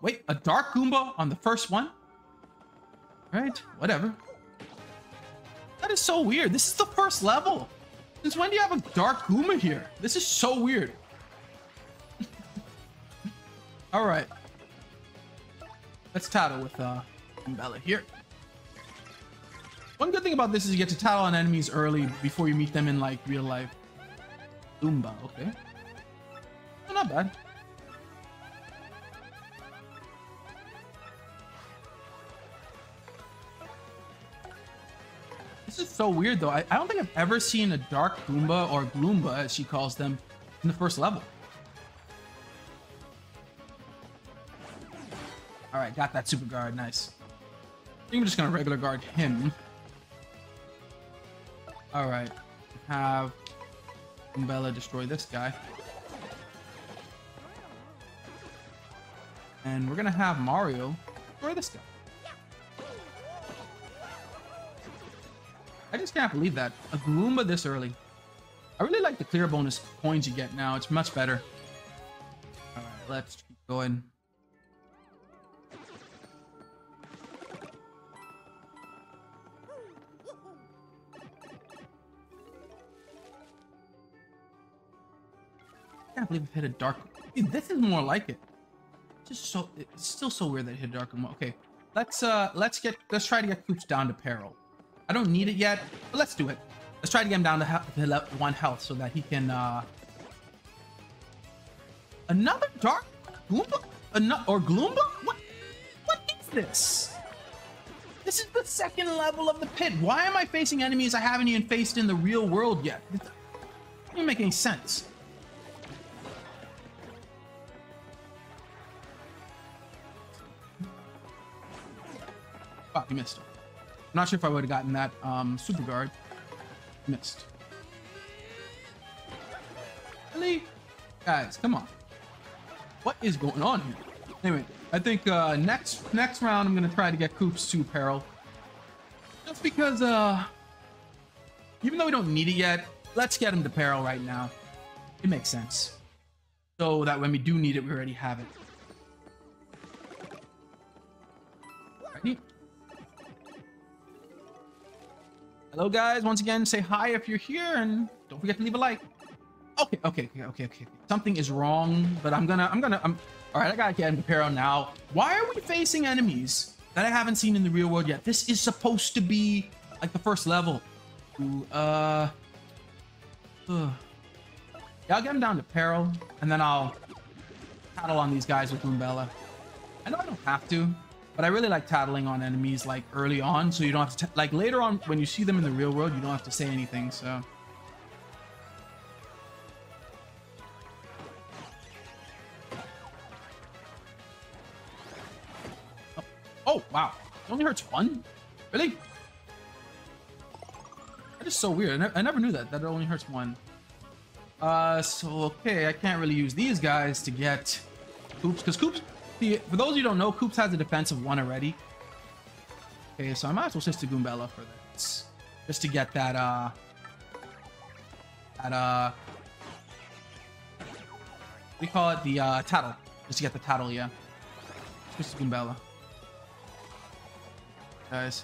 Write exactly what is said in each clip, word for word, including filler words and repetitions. wait, a dark Goomba on the first one? Right, whatever. That is so weird. This is the first level. Since when do you have a dark Goomba here? This is so weird. All right. Let's tattle with uh, Goombella here. One good thing about this is you get to tattle on enemies early before you meet them in like real life. Goomba, okay. Oh, not bad. This is so weird though. I, I don't think I've ever seen a dark Goomba or Gloomba as she calls them in the first level. All right, got that super guard, nice. I think I'm just gonna regular guard him. All right, have Goombella destroy this guy. And we're gonna have Mario destroy this guy. I just can't believe that. A Goomba this early. I really like the clear bonus coins you get now. It's much better. All right, let's keep going. I can't believe I've hit a dark... Dude, this is more like it. It's just so... It's still so weird that I hit a dark one. Okay, let's, uh, let's get... Let's try to get Koops down to peril. I don't need it yet, but let's do it. Let's try to get him down to, he to one health so that he can... Uh... Another Dark Goomba? An or Gloomba? What? What is this? This is the second level of the pit. Why am I facing enemies I haven't even faced in the real world yet? It doesn't make any sense. Oh, he missed him. I'm not sure if I would have gotten that um, super guard. Missed. Really? Guys, come on. What is going on here? Anyway, I think uh, next next round I'm gonna try to get Koops to peril. Just because, uh, even though we don't need it yet, let's get him to peril right now. It makes sense. So that when we do need it, we already have it. Ready? Hello guys, once again, say hi if you're here and don't forget to leave a like. Okay, okay, okay, okay, okay. Something is wrong, but I'm gonna, I'm gonna, I'm, all right, I gotta get into peril now. Why are we facing enemies that I haven't seen in the real world yet? This is supposed to be like the first level. Ooh, uh, uh, yeah, I'll get him down to peril and then I'll tattle on these guys with Goombella. I know I don't have to. But I really like tattling on enemies like early on, so you don't have to, like later on when you see them in the real world, you don't have to say anything, so. Oh, oh wow, it only hurts one? Really? That is so weird, I, ne I never knew that, that it only hurts one. Uh, so okay, I can't really use these guys to get Koops, because Koops, for those you who don't know, Koops has a defense of one already. Okay, so I might as well switch to Goombella for this. Just to get that, uh... That, uh... We call it the, uh, tattle. Just to get the tattle, yeah. Switch to Goombella. Guys.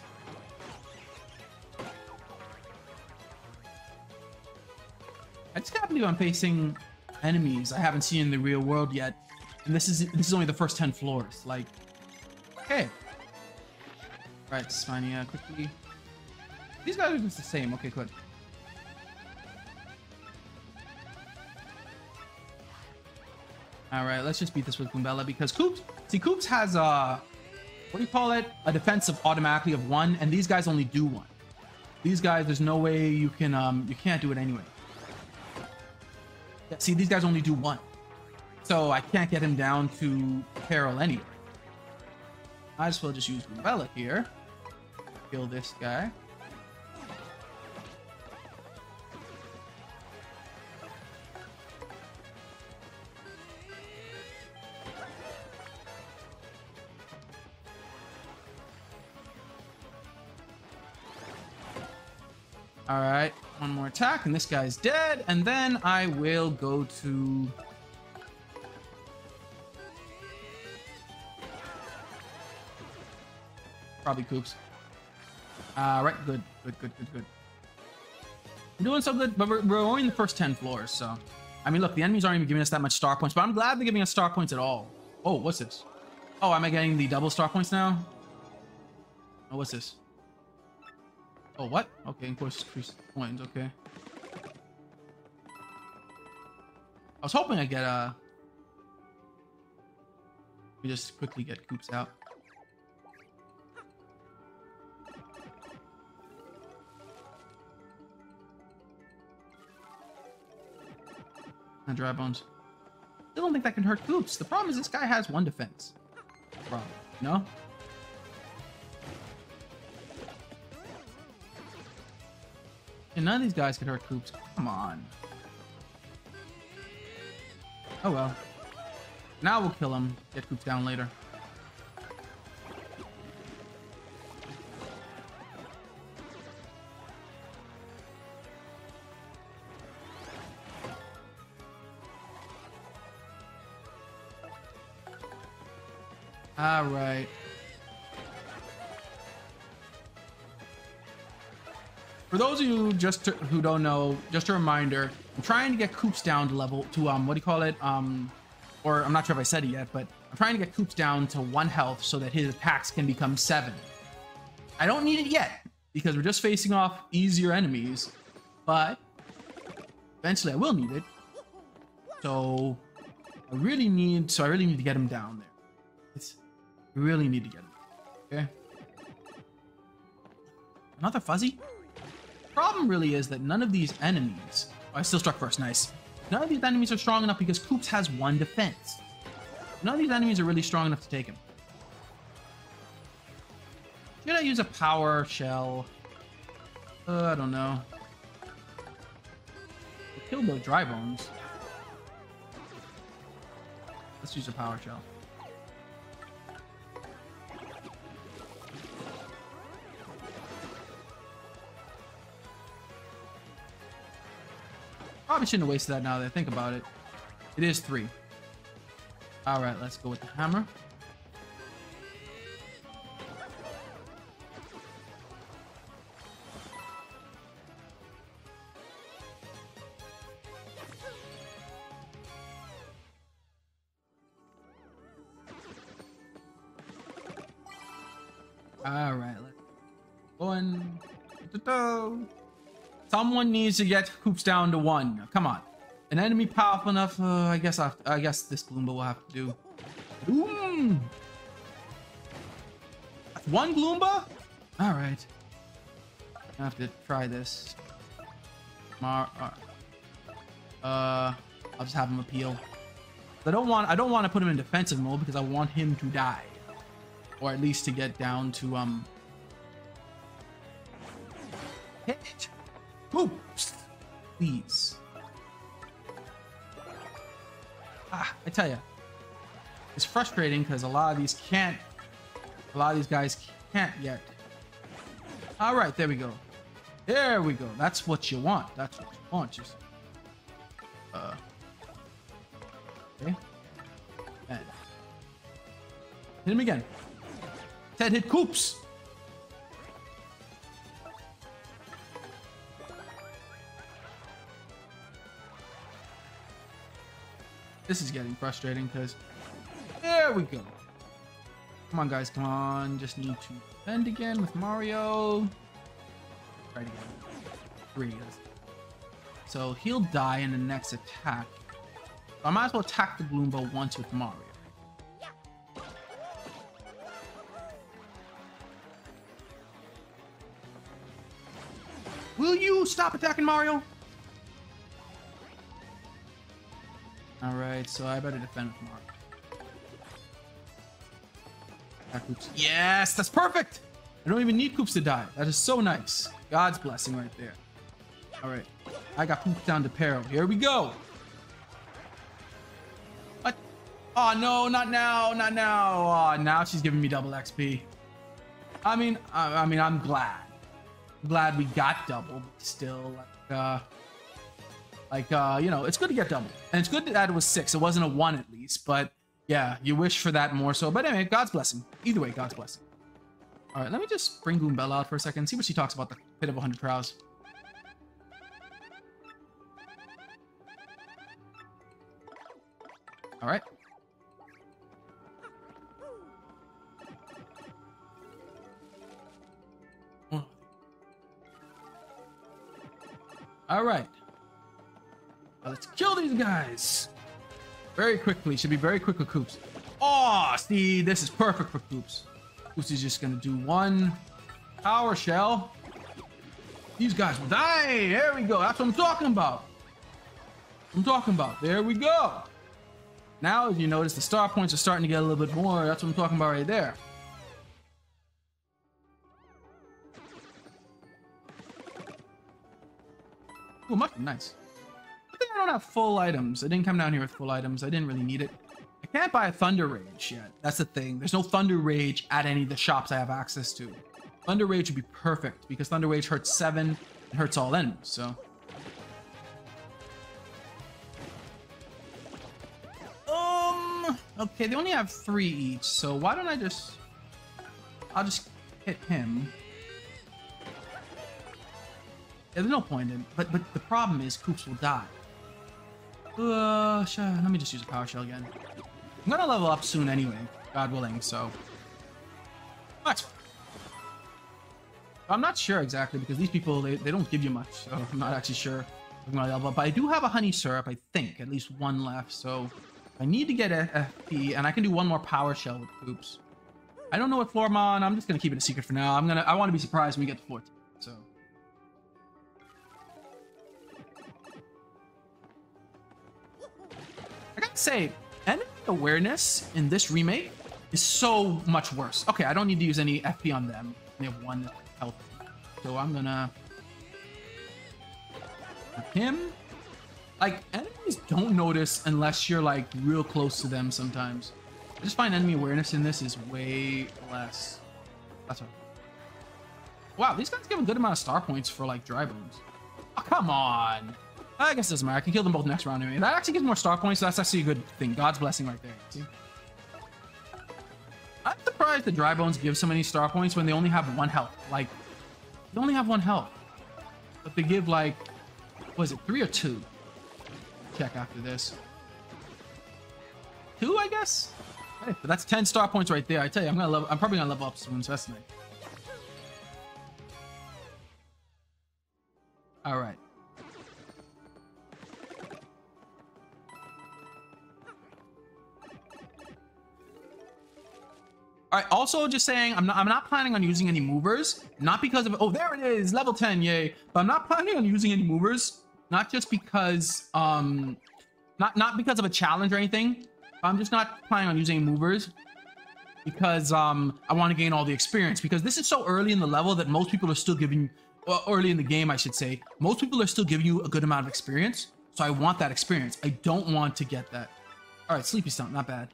I just can't believe I'm facing enemies I haven't seen in the real world yet. And this is this is only the first ten floors. Like, okay. All right, Spania, quickly. These guys are just the same. Okay, good. All right, let's just beat this with Goombella because Koops. See, Koops has a what do you call it? A defense of automatically of one, and these guys only do one. These guys, there's no way you can um you can't do it anyway. See, these guys only do one. So I can't get him down to peril anyway. Might as well just use Goombella here. Kill this guy. All right, one more attack and this guy's dead. And then I will go to... Probably Koops. Uh, right, good, good, good, good, good. We're doing so good, but we're, we're only in the first ten floors, so... I mean, look, the enemies aren't even giving us that much star points, but I'm glad they're giving us star points at all. Oh, what's this? Oh, am I getting the double star points now? Oh, what's this? Oh, what? Okay, of course, increased coins, okay. I was hoping I'd get, uh... we just quickly get Koops out. And dry bones. I don't think that can hurt Koops. The problem is this guy has one defense. Problem. No? And none of these guys can hurt Koops. Come on. Oh well. Now we'll kill him. Get Koops down later. All right. For those of you just to, who don't know, just a reminder, I'm trying to get Koops down to level to um what do you call it? Um or I'm not sure if I said it yet, but I'm trying to get Koops down to one health so that his attacks can become seven. I don't need it yet because we're just facing off easier enemies, but eventually I will need it. So I really need so I really need to get him down there. It's we really need to get it. Okay. Another fuzzy? The problem really is that none of these enemies... Oh, I still struck first. Nice. None of these enemies are strong enough because Koops has one defense. None of these enemies are really strong enough to take him. Should I use a power shell? Uh, I don't know. I killed those dry bones. Let's use a power shell. Probably shouldn't have wasted that now that I think about it. It is three. All right, let's go with the hammer. All right, let's go on. Someone needs to get Koops down to one. Come on. An enemy powerful enough. Uh, I guess I, I guess this Gloomba will have to do. Ooh. One Gloomba? All right. I have to try this. Mar uh, I'll just have him appeal. I don't want I don't want to put him in defensive mode because I want him to die, or at least to get down to um. Hit. Oops, please. Ah, I tell you, it's frustrating because a lot of these can't, a lot of these guys can't yet. All right, there we go. There we go. That's what you want. That's what you want. Just, uh, okay. And hit him again. Ted hit Koops. This is getting frustrating because there we go. Come on, guys. Come on. Just need to bend again with Mario. Right again. Three. Guys. So he'll die in the next attack. So I might as well attack the Gloomba once with Mario. Will you stop attacking Mario? Alright, so I better defend with Mark. That Koops. Yes, that's perfect! I don't even need Koops to die. That is so nice. God's blessing right there. Alright, I got Koops down to peril. Here we go! What? Oh no, not now, not now. Oh, now she's giving me double X P. I mean, I, I mean, I'm glad. I'm glad we got double, but still, like, uh... Like, uh, you know, it's good to get double. And it's good that it was six. It wasn't a one at least. But yeah, you wish for that more so. But anyway, God's blessing. Either way, God's blessing. All right, let me just bring Goombella out for a second, see what she talks about the Pit of one hundred Crows. All right. All right. Well, let's kill these guys. Very quickly. Should be very quick with Koops. Oh, see, this is perfect for Koops. Koops is just going to do one power shell. These guys will die. There we go. That's what I'm talking about. I'm talking about. There we go. Now, if you notice, the star points are starting to get a little bit more. That's what I'm talking about right there. Ooh, mushroom, nice. I think I don't have full items. I didn't come down here with full items. I didn't really need it. I can't buy a Thunder Rage yet. That's the thing. There's no Thunder Rage at any of the shops I have access to. Thunder Rage would be perfect because Thunder Rage hurts seven and hurts all enemies, so. Um, okay, they only have three each, so why don't I just, I'll just hit him. Yeah, there's no point in, but but the problem is Koops will die. Uh, sure. Let me just use a power shell again. I'm gonna level up soon anyway, God willing. So, but I'm not sure exactly because these people they, they don't give you much, so I'm not actually sure I'm gonna level up. But I do have a honey syrup, I think, at least one left. So I need to get a F P, and I can do one more power shell with Koops. I don't know what floor I'm on. I'm just gonna keep it a secret for now. I'm gonna I want to be surprised when we get to fourteen. So. I gotta say, enemy awareness in this remake is so much worse. Okay, I don't need to use any F P on them. They have one health. So I'm gonna... him? Like, enemies don't notice unless you're, like, real close to them sometimes. I just find enemy awareness in this is way less. That's right. Wow, these guys give a good amount of star points for, like, dry bones. Oh, come on! I guess it doesn't matter. I can kill them both next round anyway. That actually gives more star points, so that's actually a good thing. God's blessing right there. See? I'm surprised the dry bones give so many star points when they only have one health. Like, they only have one health. But they give, like, what is it, three or two? Check after this. Two, I guess? Okay, but that's ten star points right there. I tell you, I'm gonna level, I'm probably gonna level up soon, so that's nice. Alright. All right, also just saying, I'm not, I'm not planning on using any movers, not because of, oh, there it is, level ten, yay. But I'm not planning on using any movers, not just because, um, not, not because of a challenge or anything. I'm just not planning on using movers because um, I want to gain all the experience because this is so early in the level that most people are still giving, well, early in the game, I should say, most people are still giving you a good amount of experience. So I want that experience. I don't want to get that. All right, Sleepy Stump, not bad.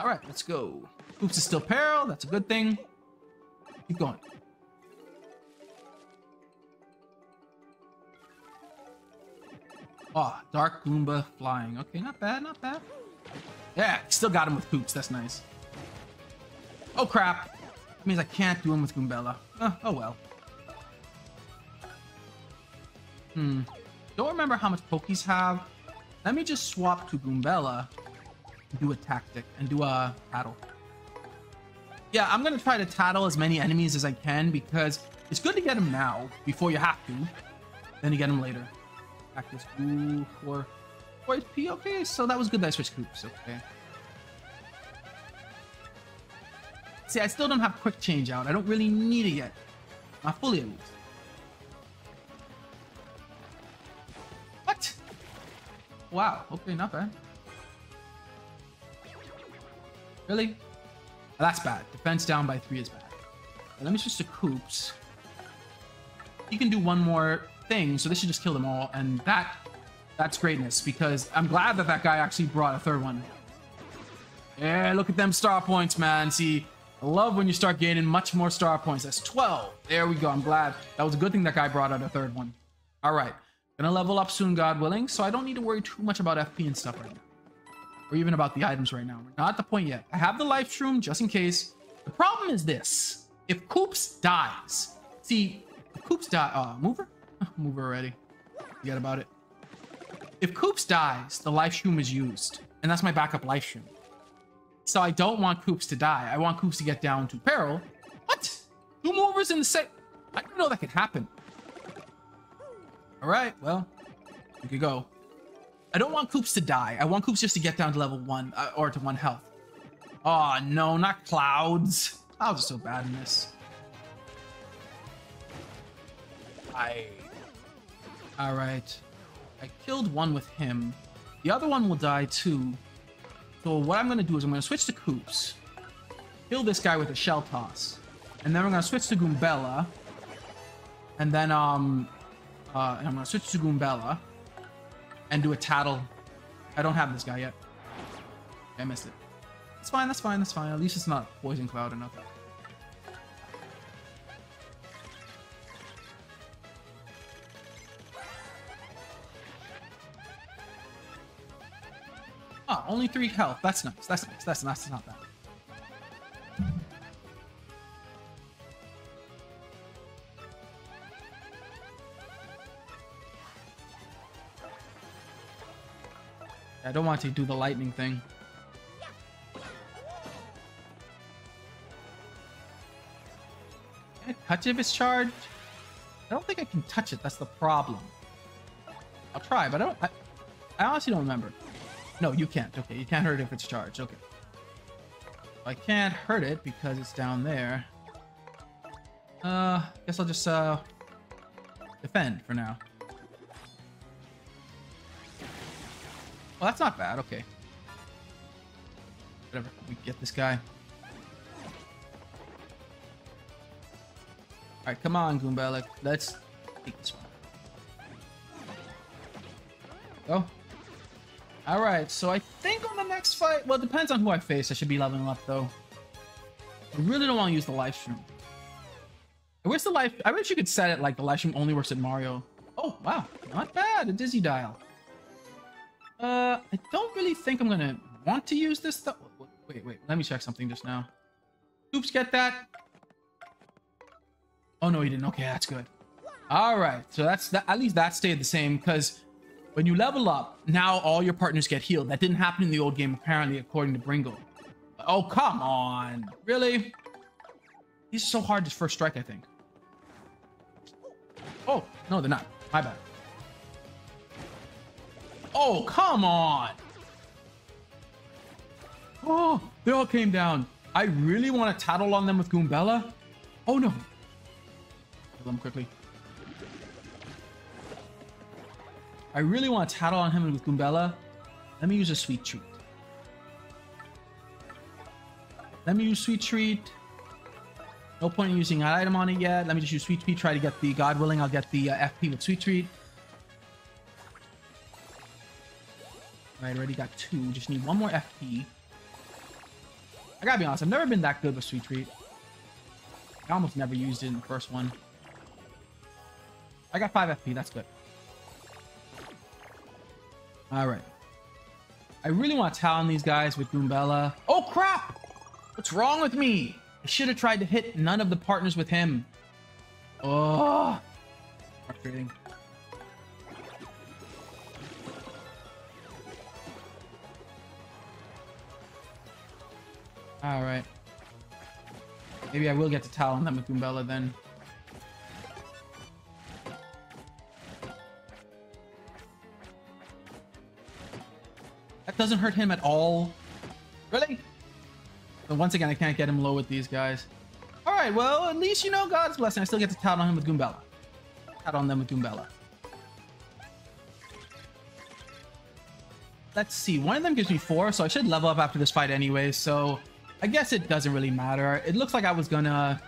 All right, let's go. Koops is still peril. That's a good thing. Keep going. Oh, Dark Goomba flying. Okay, not bad, not bad. Yeah, still got him with Koops. That's nice. Oh, crap. That means I can't do him with Goombella. Uh, oh, well. Hmm. Don't remember how much Pokies have. Let me just swap to Goombella. Do a tactic and do a paddle. Yeah, I'm gonna try to tattle as many enemies as I can because it's good to get them now before you have to. Then you get them later. Practice ooh for four H P. Okay, so that was good that I switched groups. Okay. See, I still don't have quick change out. I don't really need it yet. Not fully at least. What? Wow. Okay, not bad. Really? That's bad. Defense down by three is bad. Let me switch to Koops. You can do one more thing, so this should just kill them all, and that that's greatness, because I'm glad that that guy actually brought a third one. Yeah, look at them star points, man. See, I love when you start gaining much more star points. That's twelve. There we go. I'm glad. That was a good thing that guy brought out a third one. All right. Gonna level up soon, God willing, so I don't need to worry too much about F P and stuff right now. Or even about the items right now. We're not at the point yet. I have the life shroom just in case. The problem is this. If Koops dies, see, if Koops die, uh, mover? Mover already. Forget about it. If Koops dies, the life shroom is used, and that's my backup life shroom. So I don't want Koops to die. I want Koops to get down to peril. What? Two movers in the set? I didn't know that could happen. All right, well, we could go. I don't want Koops to die. I want Koops just to get down to level one uh, or to one health. Oh no, not clouds. I was so bad in this. I. All right. I killed one with him. The other one will die too. So what I'm going to do is I'm going to switch to Koops. Kill this guy with a shell toss. And then we're going to switch to Goombella. And then um, uh, and I'm going to switch to Goombella. And do a tattle. I don't have this guy yet. I missed it. That's fine, that's fine, that's fine. At least it's not poison cloud or nothing. Ah, only three health. That's nice. That's nice. That's nice. That's not bad. I don't want to do the lightning thing. Can I touch it if it's charged? I don't think I can touch it. That's the problem. I'll try, but I don't. I, I honestly don't remember. No, you can't. Okay, you can't hurt it if it's charged. Okay. I can't hurt it because it's down there. Uh, guess I'll just, uh, defend for now. Well, that's not bad. Okay. Whatever. We get this guy. Alright, come on, Goombella. Let's take this one. Go. Alright, so I think on the next fight... Well, it depends on who I face. I should be leveling up, though. I really don't want to use the life stream. I wish the life... I wish you could set it like the life stream only works at Mario. Oh, wow. Not bad. A dizzy dial. Uh, I don't really think I'm going to want to use this, though. Wait, wait. Let me check something just now. Oops, get that. Oh, no, you didn't. Okay, that's good. Alright, so that's... that. At least that stayed the same, because... When you level up, now all your partners get healed. That didn't happen in the old game, apparently, according to Bringle. Oh, come on. Really? These are so hard to first strike, I think. Oh, no, they're not. My bad. Oh, come on. Oh, they all came down. I really want to tattle on them with Goombella. Oh, no. Kill them quickly. I really want to tattle on him with Goombella. Let me use a sweet treat. Let me use sweet treat. No point in using an item on it yet. Let me just use sweet treat. Try to get the, God willing, I'll get the uh, F P with sweet treat. I already got two. Just need one more F P. I gotta be honest. I've never been that good with sweet treat. I almost never used it in the first one. I got five F P. That's good. Alright. I really want to talon these guys with Goombella. Oh, crap! What's wrong with me? I should have tried to hit none of the partners with him. Oh. Frustrating. Alright. Maybe I will get to talon them with Goombella then. Doesn't hurt him at all. Really? But once again, I can't get him low with these guys. All right, well, at least, you know, God's blessing. I still get to tout on him with Goombella. Tout on them with Goombella. Let's see. One of them gives me four, so I should level up after this fight anyway. So I guess it doesn't really matter. It looks like I was gonna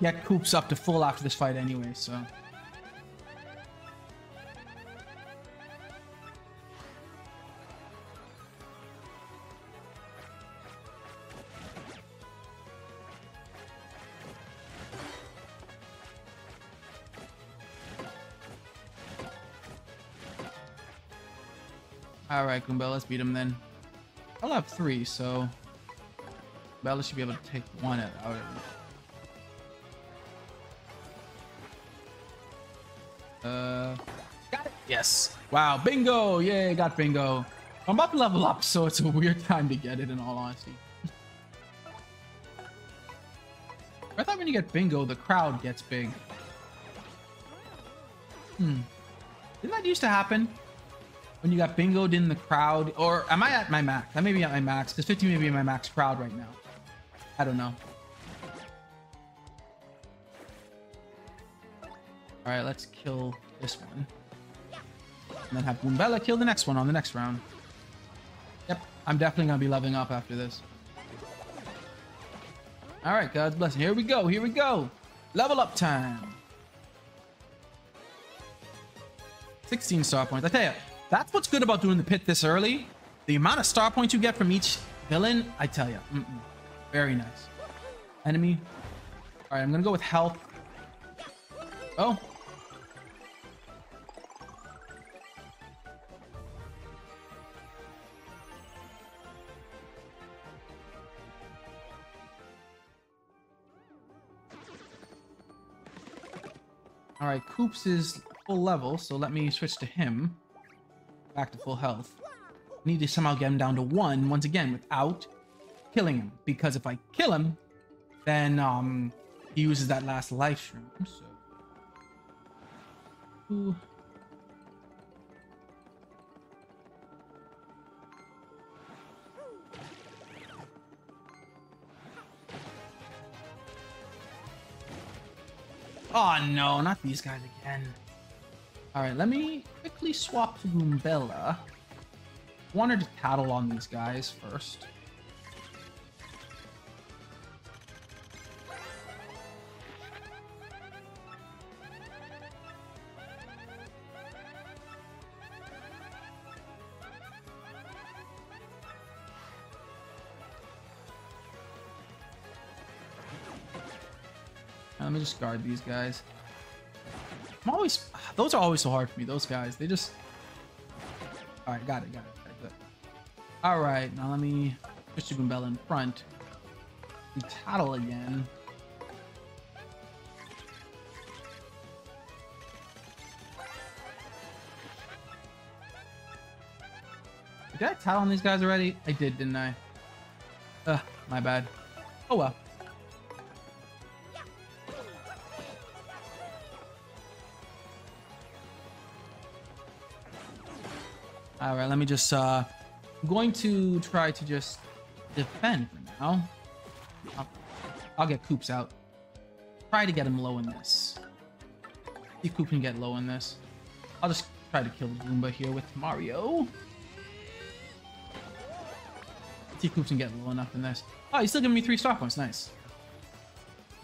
get Koops up to full after this fight anyway, so... Alright, Goombella, let's beat him then. I'll have three, so... Goombella should be able to take one out of it. Uh, got it. Yes. Wow. Bingo. Yay. Got bingo. I'm about to level up, so it's a weird time to get it, in all honesty. I thought when you get bingo, the crowd gets big. Hmm. Didn't that used to happen? When you got bingoed in the crowd? Or am I at my max? That may be at my max, because fifteen may be in my max crowd right now. I don't know. Alright, let's kill this one. And then have Goombella kill the next one on the next round. Yep, I'm definitely going to be leveling up after this. Alright, God's blessing. Here we go, here we go. Level up time. sixteen star points. I tell you, that's what's good about doing the pit this early. The amount of star points you get from each villain, I tell you. Mm-mm. Very nice. Enemy. Alright, I'm going to go with health. Oh. Alright, Koops is full level, so let me switch to him. Back to full health. I need to somehow get him down to one, once again, without killing him. Because if I kill him, then um, he uses that last life stream. So. Ooh. Oh no, not these guys again. Alright, let me quickly swap to Goombella. Wanted to tattle on these guys first. Let me just guard these guys. I'm always... Those are always so hard for me, those guys. They just... Alright, got it, got it. Got it. Alright, now let me push the Goombella in front. And tattle again. Did I tattle on these guys already? I did, didn't I? Ugh, my bad. Oh well. Alright, let me just, uh, I'm going to try to just defend for now. I'll, I'll get Koops out. Try to get him low in this. See if Koops can get low in this. I'll just try to kill Goomba here with Mario. See if Koops can get low enough in this. Oh, he's still giving me three star points. Nice.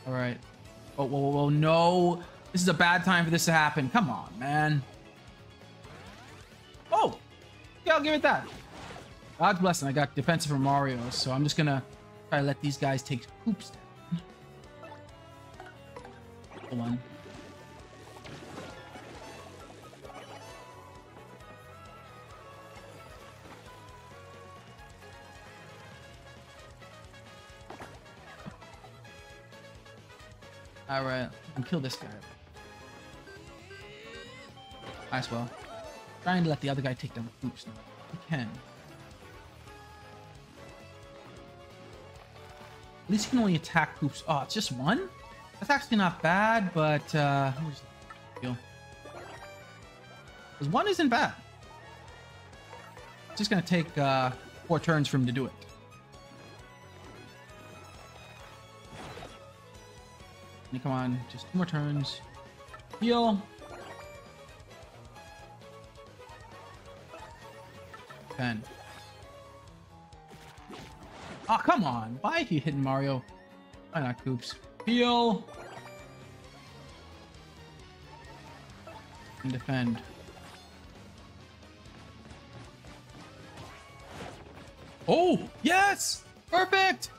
Alright. Oh, whoa, whoa, whoa, no. This is a bad time for this to happen. Come on, man. Oh! Yeah, I'll give it that. God's blessing. I got defensive from Mario, so I'm just gonna try to let these guys take Koops down. Hold on. All right, and kill this guy. Might as well. Trying to let the other guy take down Koops now. He can. At least you can only attack Koops. Oh, it's just one? That's actually not bad, but uh because one isn't bad. It's just gonna take uh four turns for him to do it. Come on, just two more turns. Heal. ten. Oh, come on. Why are you hitting Mario? Why not Koops? Heal. And defend. Oh, yes! Perfect!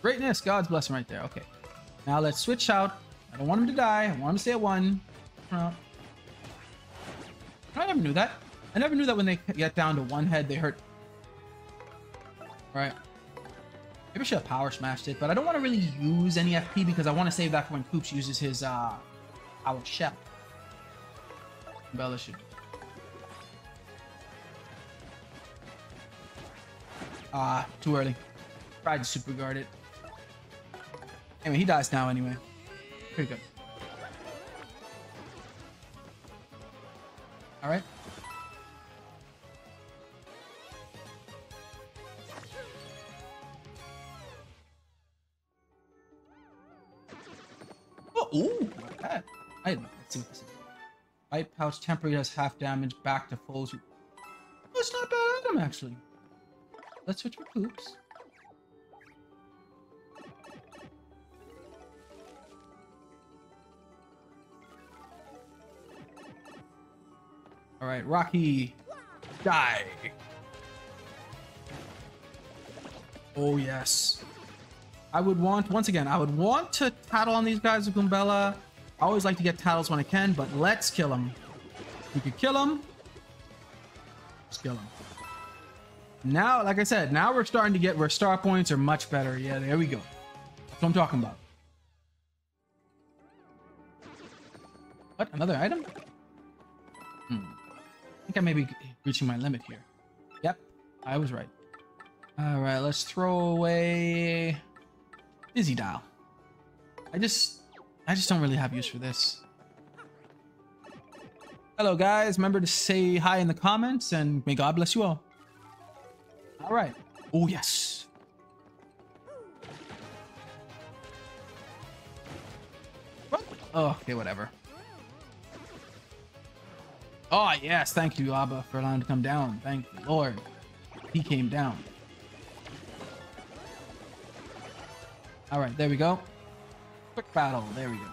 Greatness. God's blessing right there. Okay. Now let's switch out. I don't want him to die. I want him to stay at one. Uh, I never knew that. I never knew that when they get down to one head, they hurt. All right. Maybe I should have power smashed it, but I don't want to really use any F P because I want to save that for when Koops uses his uh, power shell. Bella should. Ah, too early. Tried to super guard it. Anyway, he dies now anyway. Pretty good. Alright. Oh, ooh, like that. I don't know. Let's see what this is. Light pouch temporary does half damage, back to full. That's not bad item, actually. Let's switch with Koops. All right, Rocky, die. Oh yes. I would want, once again, I would want to tattle on these guys with Goombella. I always like to get tattles when I can, but let's kill him. We could kill him. Let's kill him. Now, like I said, now we're starting to get where star points are much better. Yeah, there we go. That's what I'm talking about. What? Another item? Hmm. I think I may be reaching my limit here. Yep, I was right. All right, let's throw away Dizzy Dial. I just, I just don't really have use for this. Hello, guys. Remember to say hi in the comments, and may God bless you all. All right. Oh, yes. What? Oh, okay, whatever. Oh, yes. Thank you, Abba, for allowing to come down. Thank the Lord. He came down. All right, there we go. Quick battle. There we go.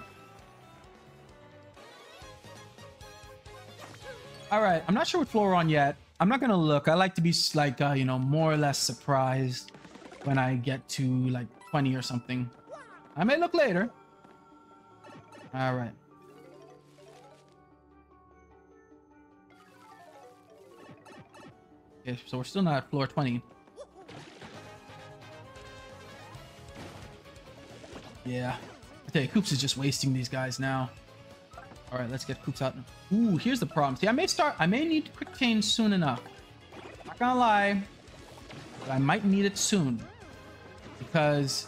All right. I'm not sure what floor we're on yet. I'm not gonna look. I like to be like, uh, you know, more or less surprised when I get to like twenty or something. I may look later. All right. Okay, so we're still not at floor twenty. Yeah. Okay, Koops is just wasting these guys now. All right, let's get Koops out. Ooh, here's the problem. See, I may start. I may need quick change soon enough. Not gonna lie, but I might need it soon because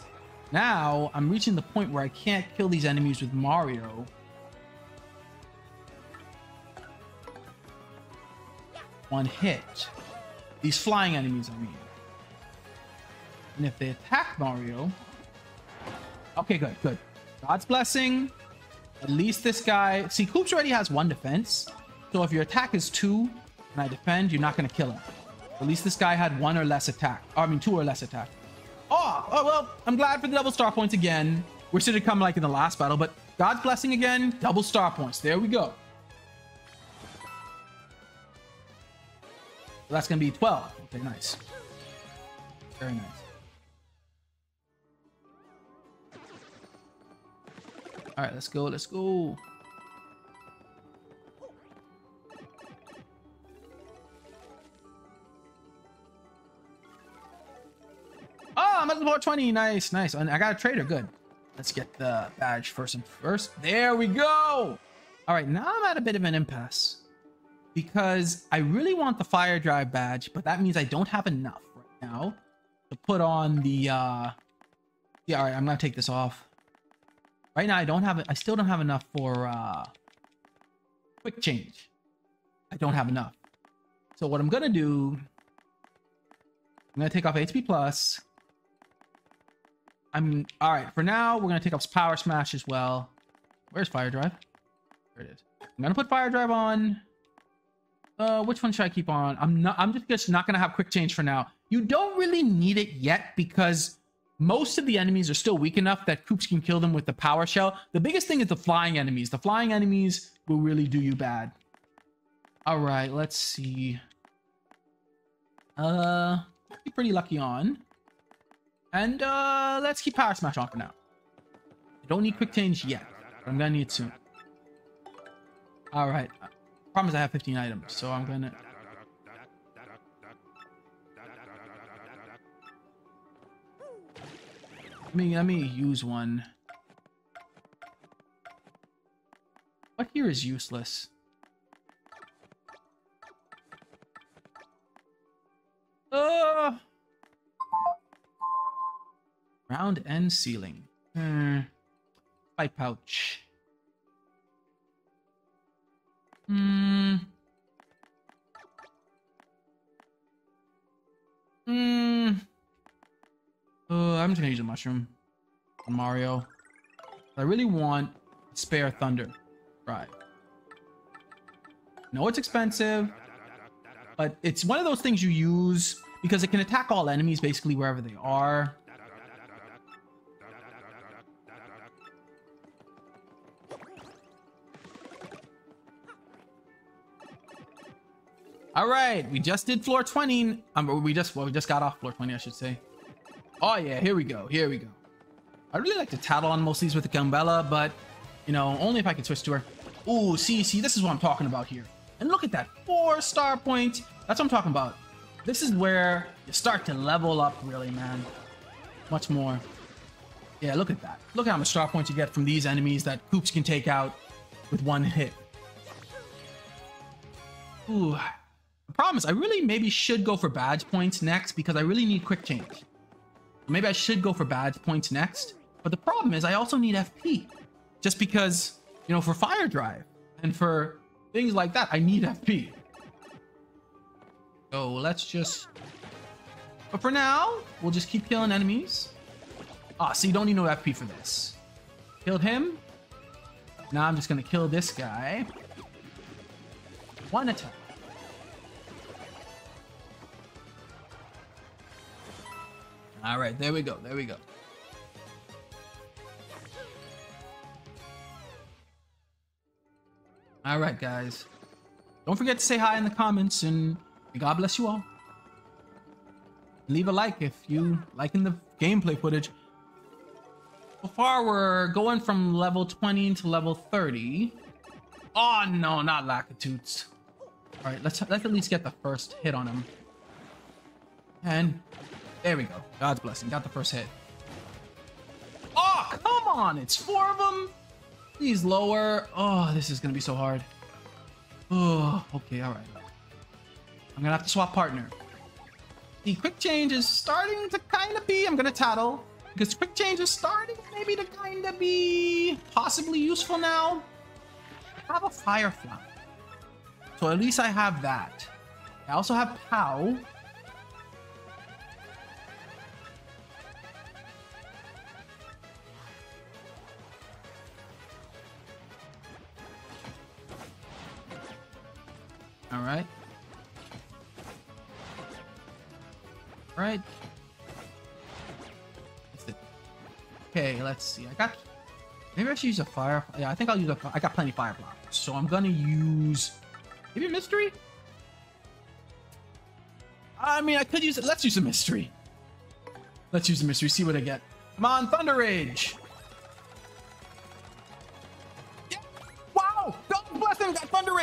now I'm reaching the point where I can't kill these enemies with Mario. One hit. These flying enemies, I mean. And if they attack Mario, okay, good, good. God's blessing. At least this guy... See, Koops already has one defense. So if your attack is two and I defend, you're not going to kill him. At least this guy had one or less attack. Or, I mean, two or less attack. Oh, oh, well, I'm glad for the double star points again. We should have come like in the last battle, but God's blessing again. Double star points. There we go. So that's going to be twelve. Okay, nice. Very nice. All right, let's go, let's go. Oh, I'm at level twenty. Nice, nice. I got a trader. Good. Let's get the badge first and first. There we go. All right, now I'm at a bit of an impasse because I really want the fire drive badge, but that means I don't have enough right now to put on the... Uh... Yeah, all right, I'm going to take this off. Right now, I don't have it. I still don't have enough for uh, quick change. I don't have enough. So what I'm gonna do, I'm gonna take off H P plus. I'm all right for now. We're gonna take off Power Smash as well. Where's Fire Drive? There it is. I'm gonna put Fire Drive on. Uh, which one should I keep on? I'm not. I'm just, just not gonna have quick change for now. You don't really need it yet because most of the enemies are still weak enough that Koops can kill them with the power shell. The biggest thing is the flying enemies. The flying enemies will really do you bad. All right, let's see. Uh, be pretty lucky on. And uh, let's keep Power Smash on for now. I don't need quick change yet. But I'm gonna need it soon. All right. Problem is I have fifteen items, so I'm gonna... Let me, let me use one. What here is useless? Uh, round end ceiling. Hmm. Pipe pouch. Hmm. Hmm. Uh, I'm just gonna use a mushroom. Mario. I really want spare thunder. Right. No, it's expensive, but it's one of those things you use because it can attack all enemies basically wherever they are. All right, we just did floor twenty. Um, we just well, we just got off floor twenty, I should say. Oh yeah, here we go. Here we go. I really like to tattle on most of these with the Goombella, but you know, only if I can switch to her. Ooh, see, see, this is what I'm talking about here. And look at that four star point. That's what I'm talking about. This is where you start to level up, really, man. Much more. Yeah, look at that. Look at how much star points you get from these enemies that Koops can take out with one hit. Ooh. The problem is I really maybe should go for badge points next because I really need quick change. Maybe I should go for badge points next. But the problem is I also need F P. Just because, you know, for fire drive and for things like that, I need F P. So let's just... But for now, we'll just keep killing enemies. Ah, so you don't need no F P for this. Killed him. Now I'm just going to kill this guy. One attack. All right, there we go. There we go. All right, guys. Don't forget to say hi in the comments, and God bless you all. Leave a like if you liking the gameplay footage. So far, we're going from level twenty to level thirty. Oh, no, not Lackatoots. All right, let's, let's at least get the first hit on him. And... there we go. God's blessing. Got the first hit. Oh, come on. It's four of them. Please lower. Oh, this is going to be so hard. Oh, okay. All right. I'm going to have to swap partner. The quick change is starting to kind of be... I'm going to tattle. Because quick change is starting maybe to kind of be possibly useful now. I have a firefly. So at least I have that. I also have Pow. All right. All right. That's it. Okay, let's see. I got... Maybe I should use a fire... Yeah, I think I'll use a... I got plenty of fire blocks. So I'm gonna use... Maybe mystery? I mean, I could use it. Let's use a mystery. Let's use a mystery. See what I get. Come on, Thunder Rage!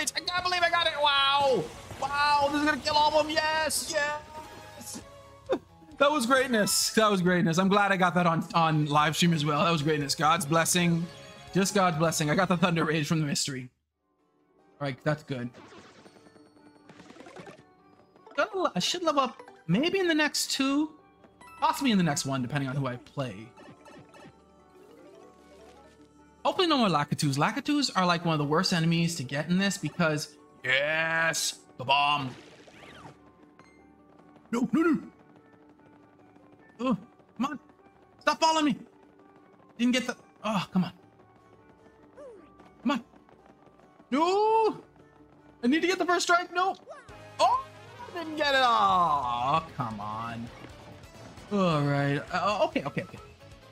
I can't believe I got it. Wow. Wow. This is going to kill all of them. Yes. Yes. That was greatness. That was greatness. I'm glad I got that on, on live stream as well. That was greatness. God's blessing. Just God's blessing. I got the Thunder Rage from the mystery. All right. That's good. I should level up maybe in the next two. Possibly in the next one, depending on who I play. Hopefully no more Lackatoots. Lackatoots are like one of the worst enemies to get in this because... Yes! The bomb! No, no, no! Oh, come on! Stop following me! Didn't get the... Oh, come on. Come on! No! I need to get the first strike! No! Oh! Didn't get it! Oh, come on. Alright. Uh, okay, okay, okay.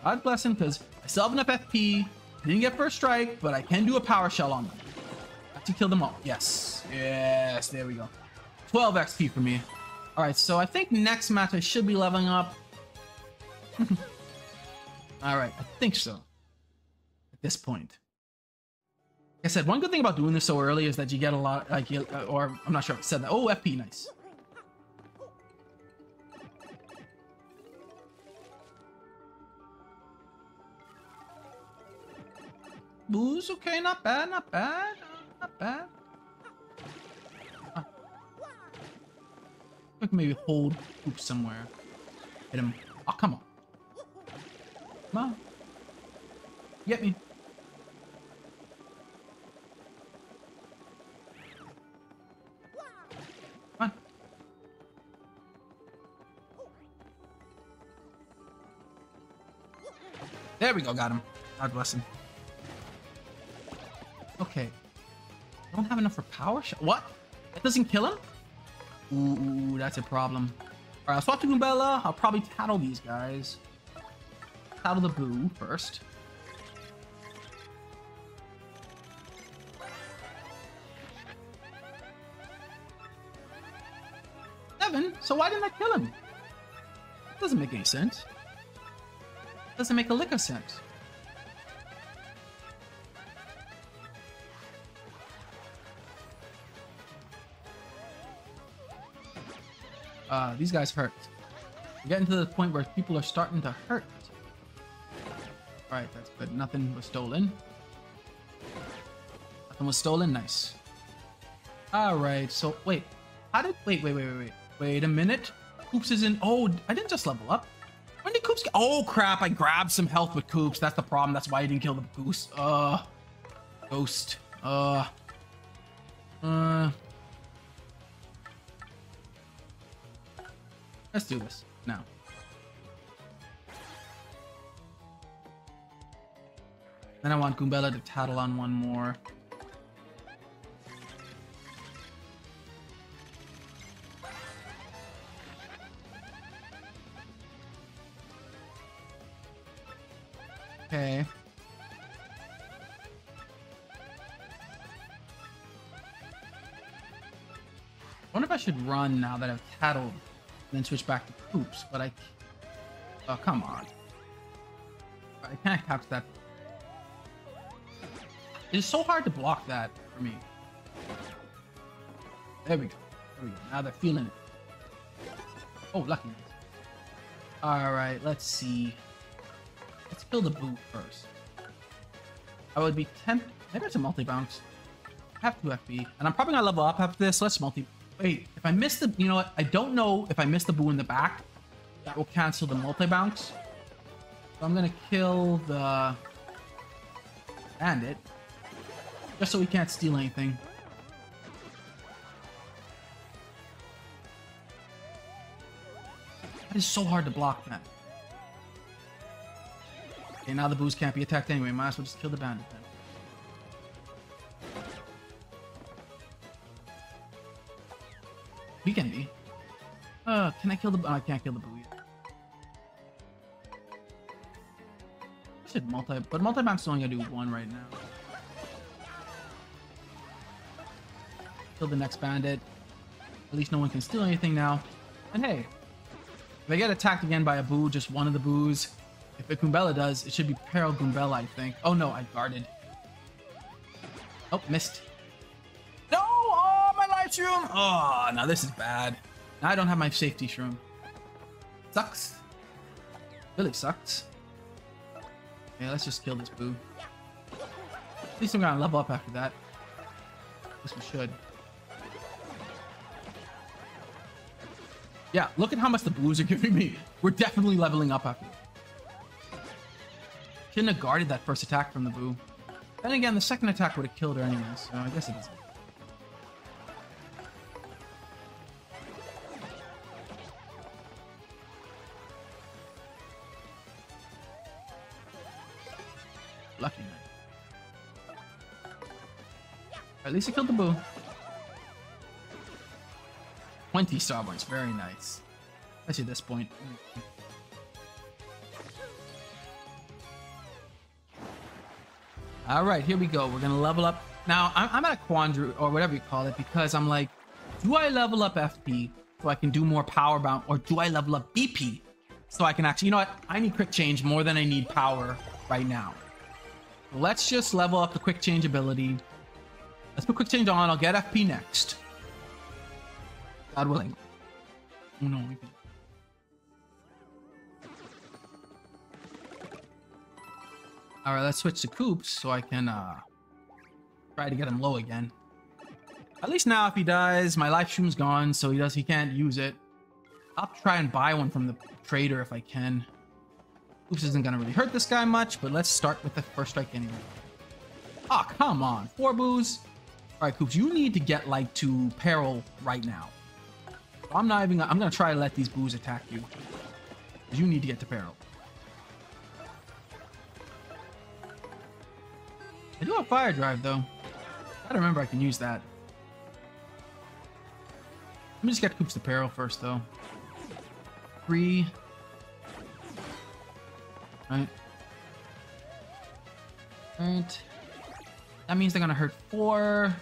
God bless him because I still have enough F P. Didn't get first strike, but I can do a power shell on them. Have to kill them all. Yes. Yes. There we go. twelve X P for me. All right. So I think next match I should be leveling up. All right. I think so. At this point. Like I said, one good thing about doing this so early is that you get a lot, like, you, or I'm not sure if I said that. Oh, F P. Nice. Booze, okay, not bad, not bad, not bad. I can maybe hold Koops somewhere. Hit him. Oh, come on. Come on. Get me. Come on. There we go. Got him. God bless him. Okay. I don't have enough for power shot. What? That doesn't kill him? Ooh, that's a problem. Alright, I'll swap to Goombella. I'll probably tattle these guys. Tattle the boo first. Seven? So why didn't I kill him? That doesn't make any sense. That doesn't make a lick of sense. Uh, these guys hurt. We're getting to the point where people are starting to hurt. Alright, that's good. Nothing was stolen. Nothing was stolen. Nice. Alright, so wait. How did. Wait, wait, wait, wait, wait. Wait a minute. Koops is in. Oh, I didn't just level up. When did Koops get. Oh, crap. I grabbed some health with Koops. That's the problem. That's why I didn't kill the boost. Uh. Ghost. Uh. Uh. Let's do this now. Then I want Goombella to tattle on one more. Okay. I wonder if I should run now that I've tattled. And then switch back to Koops, but I... Oh, come on. I can't catch that. It's so hard to block that for me. There we go. There we go. Now they're feeling it. Oh, lucky. Alright, let's see. Let's kill the boo first. I would be tempted... Maybe it's a multi-bounce. I have two F B. And I'm probably gonna level up after this, so let's multi... Wait, if I miss the, you know what? I don't know if I miss the boo in the back, that will cancel the multi-bounce. So I'm gonna kill the bandit, just so we can't steal anything. That is so hard to block that. Okay, now the boos can't be attacked anyway. Might as well just kill the bandit then. We can be. Uh, can I kill the... Oh, I can't kill the boo yet. I should multi... But multi-bounce is only gonna do one right now. Kill the next bandit. At least no one can steal anything now. And hey, if I get attacked again by a boo, just one of the boos. If a Goombella does, it should be Peril Goombella, I think. Oh no, I guarded. Oh, missed. Shroom. Oh, now this is bad. Now I don't have my safety shroom. Sucks. Really sucks. Yeah, let's just kill this boo. At least I'm gonna level up after that. At least we should. Yeah, look at how much the boos are giving me. We're definitely leveling up after that. Shouldn't have guarded that first attack from the boo. Then again, the second attack would have killed her anyway, so I guess it doesn't. Lucky man. At least I killed the boo. twenty star points, very nice. Especially at this point. Alright, here we go. We're gonna level up. Now, I'm, I'm at a quandary, or whatever you call it, because I'm like, do I level up F P so I can do more power bound, or do I level up B P so I can actually, you know what? I need quick change more than I need power right now. Let's just level up the quick change ability. Let's put quick change on. I'll get F P next. God willing. Oh no. We can't. All right, let's switch to Koops so I can uh, try to get him low again. At least now, if he dies, my live stream's gone, so he does. He can't use it. I'll try and buy one from the trader if I can. Koops isn't gonna really hurt this guy much, but let's start with the first strike anyway. Ah, oh, come on, four boos. All right, Koops, you need to get like to peril right now. I'm not even. I'm gonna try to let these boos attack you. You need to get to peril. I do have fire drive though. Gotta remember I can use that. Let me just get Koops to peril first though. Three. Right. Right. That means they're gonna hurt four.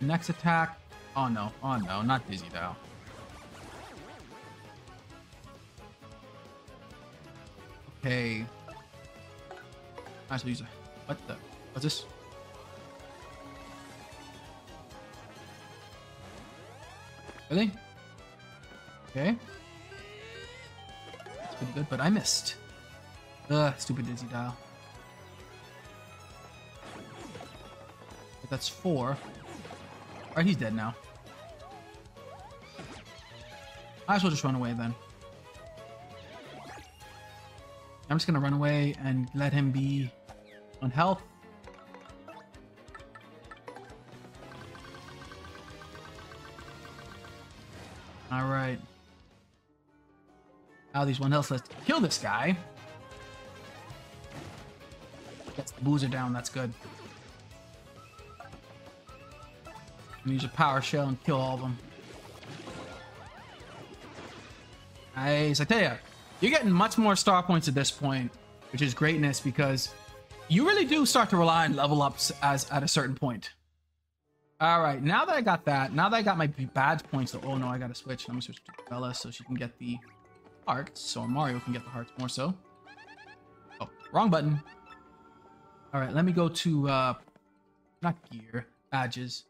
Next attack. Oh no! Oh no! Not dizzy though. Okay. I should use a. What the? What's this? Really? Okay. That's pretty good, but I missed. Ugh, stupid dizzy dial. But that's four. Alright, he's dead now. I shall just run away then. I'm just gonna run away and let him be on health. Alright. Now these one health, let's kill this guy. Gets the boozer down, that's good. Use a power shell and kill all of them. Nice. I tell you, you're getting much more star points at this point, which is greatness because you really do start to rely on level ups as at a certain point. All right, now that I got that, now that I got my badge points, though, oh no, I gotta switch. Let me switch to Bella so she can get the hearts, so Mario can get the hearts more so. Oh, wrong button. All right, let me go to uh, not gear, badges.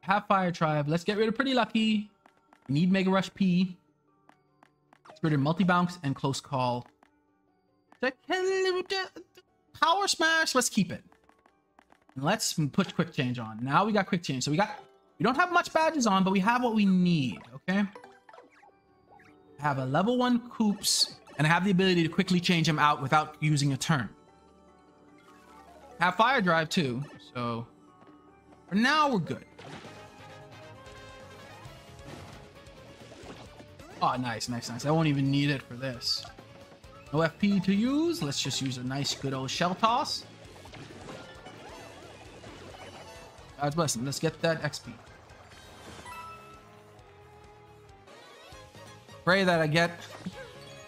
Have fire tribe. Let's get rid of pretty lucky. We need mega rush P. Let's get rid of multi bounce and close call. Power smash. Let's keep it. And let's put quick change on. Now we got quick change. So we got. We don't have much badges on, but we have what we need. Okay. I have a level one Koops, and I have the ability to quickly change him out without using a turn. Have fire drive too. So for now we're good. Oh, nice, nice, nice. I won't even need it for this. No F P to use. Let's just use a nice, good old shell toss. God's blessing. Let's get that X P. Pray that I get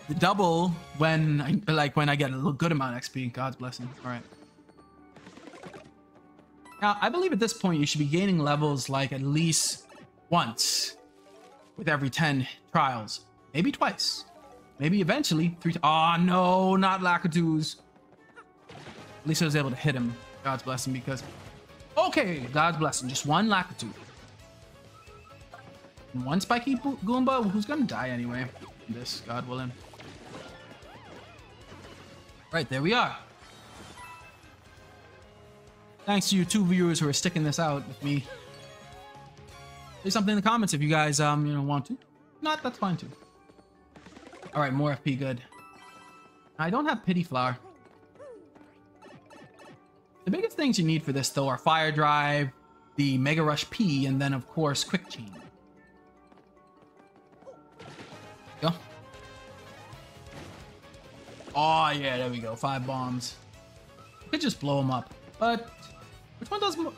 the double when, I, like, when I get a little good amount of X P. God's blessing. All right. Now, I believe at this point you should be gaining levels like at least once with every ten trials, maybe twice, maybe eventually three. Oh no, not Lakitus. At least I was able to hit him. God's blessing because, okay, God's blessing. Just one Lakitu. And one spiky Goomba who's gonna die anyway. This, God willing. Right, there we are. Thanks to you two viewers who are sticking this out with me. Say something in the comments if you guys um you know want to. Not, that's fine too. All right, more F P, good. I don't have pity flower. The biggest things you need for this though are fire drive, the mega rush P, and then of course quick chain. Go. Oh yeah, there we go. Five bombs. I could just blow them up, but which one does more?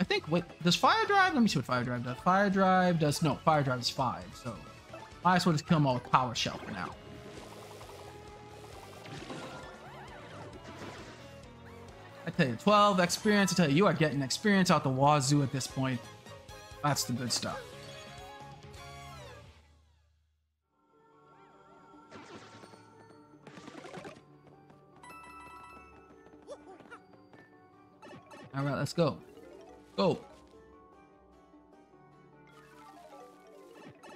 I think, wait, does fire drive? Let me see what fire drive does. Fire drive does, no, fire drive is five, so might as well just kill them all with power shell for now. I tell you, twelve experience. I tell you, you are getting experience out the wazoo at this point. That's the good stuff. All right, let's go. Go.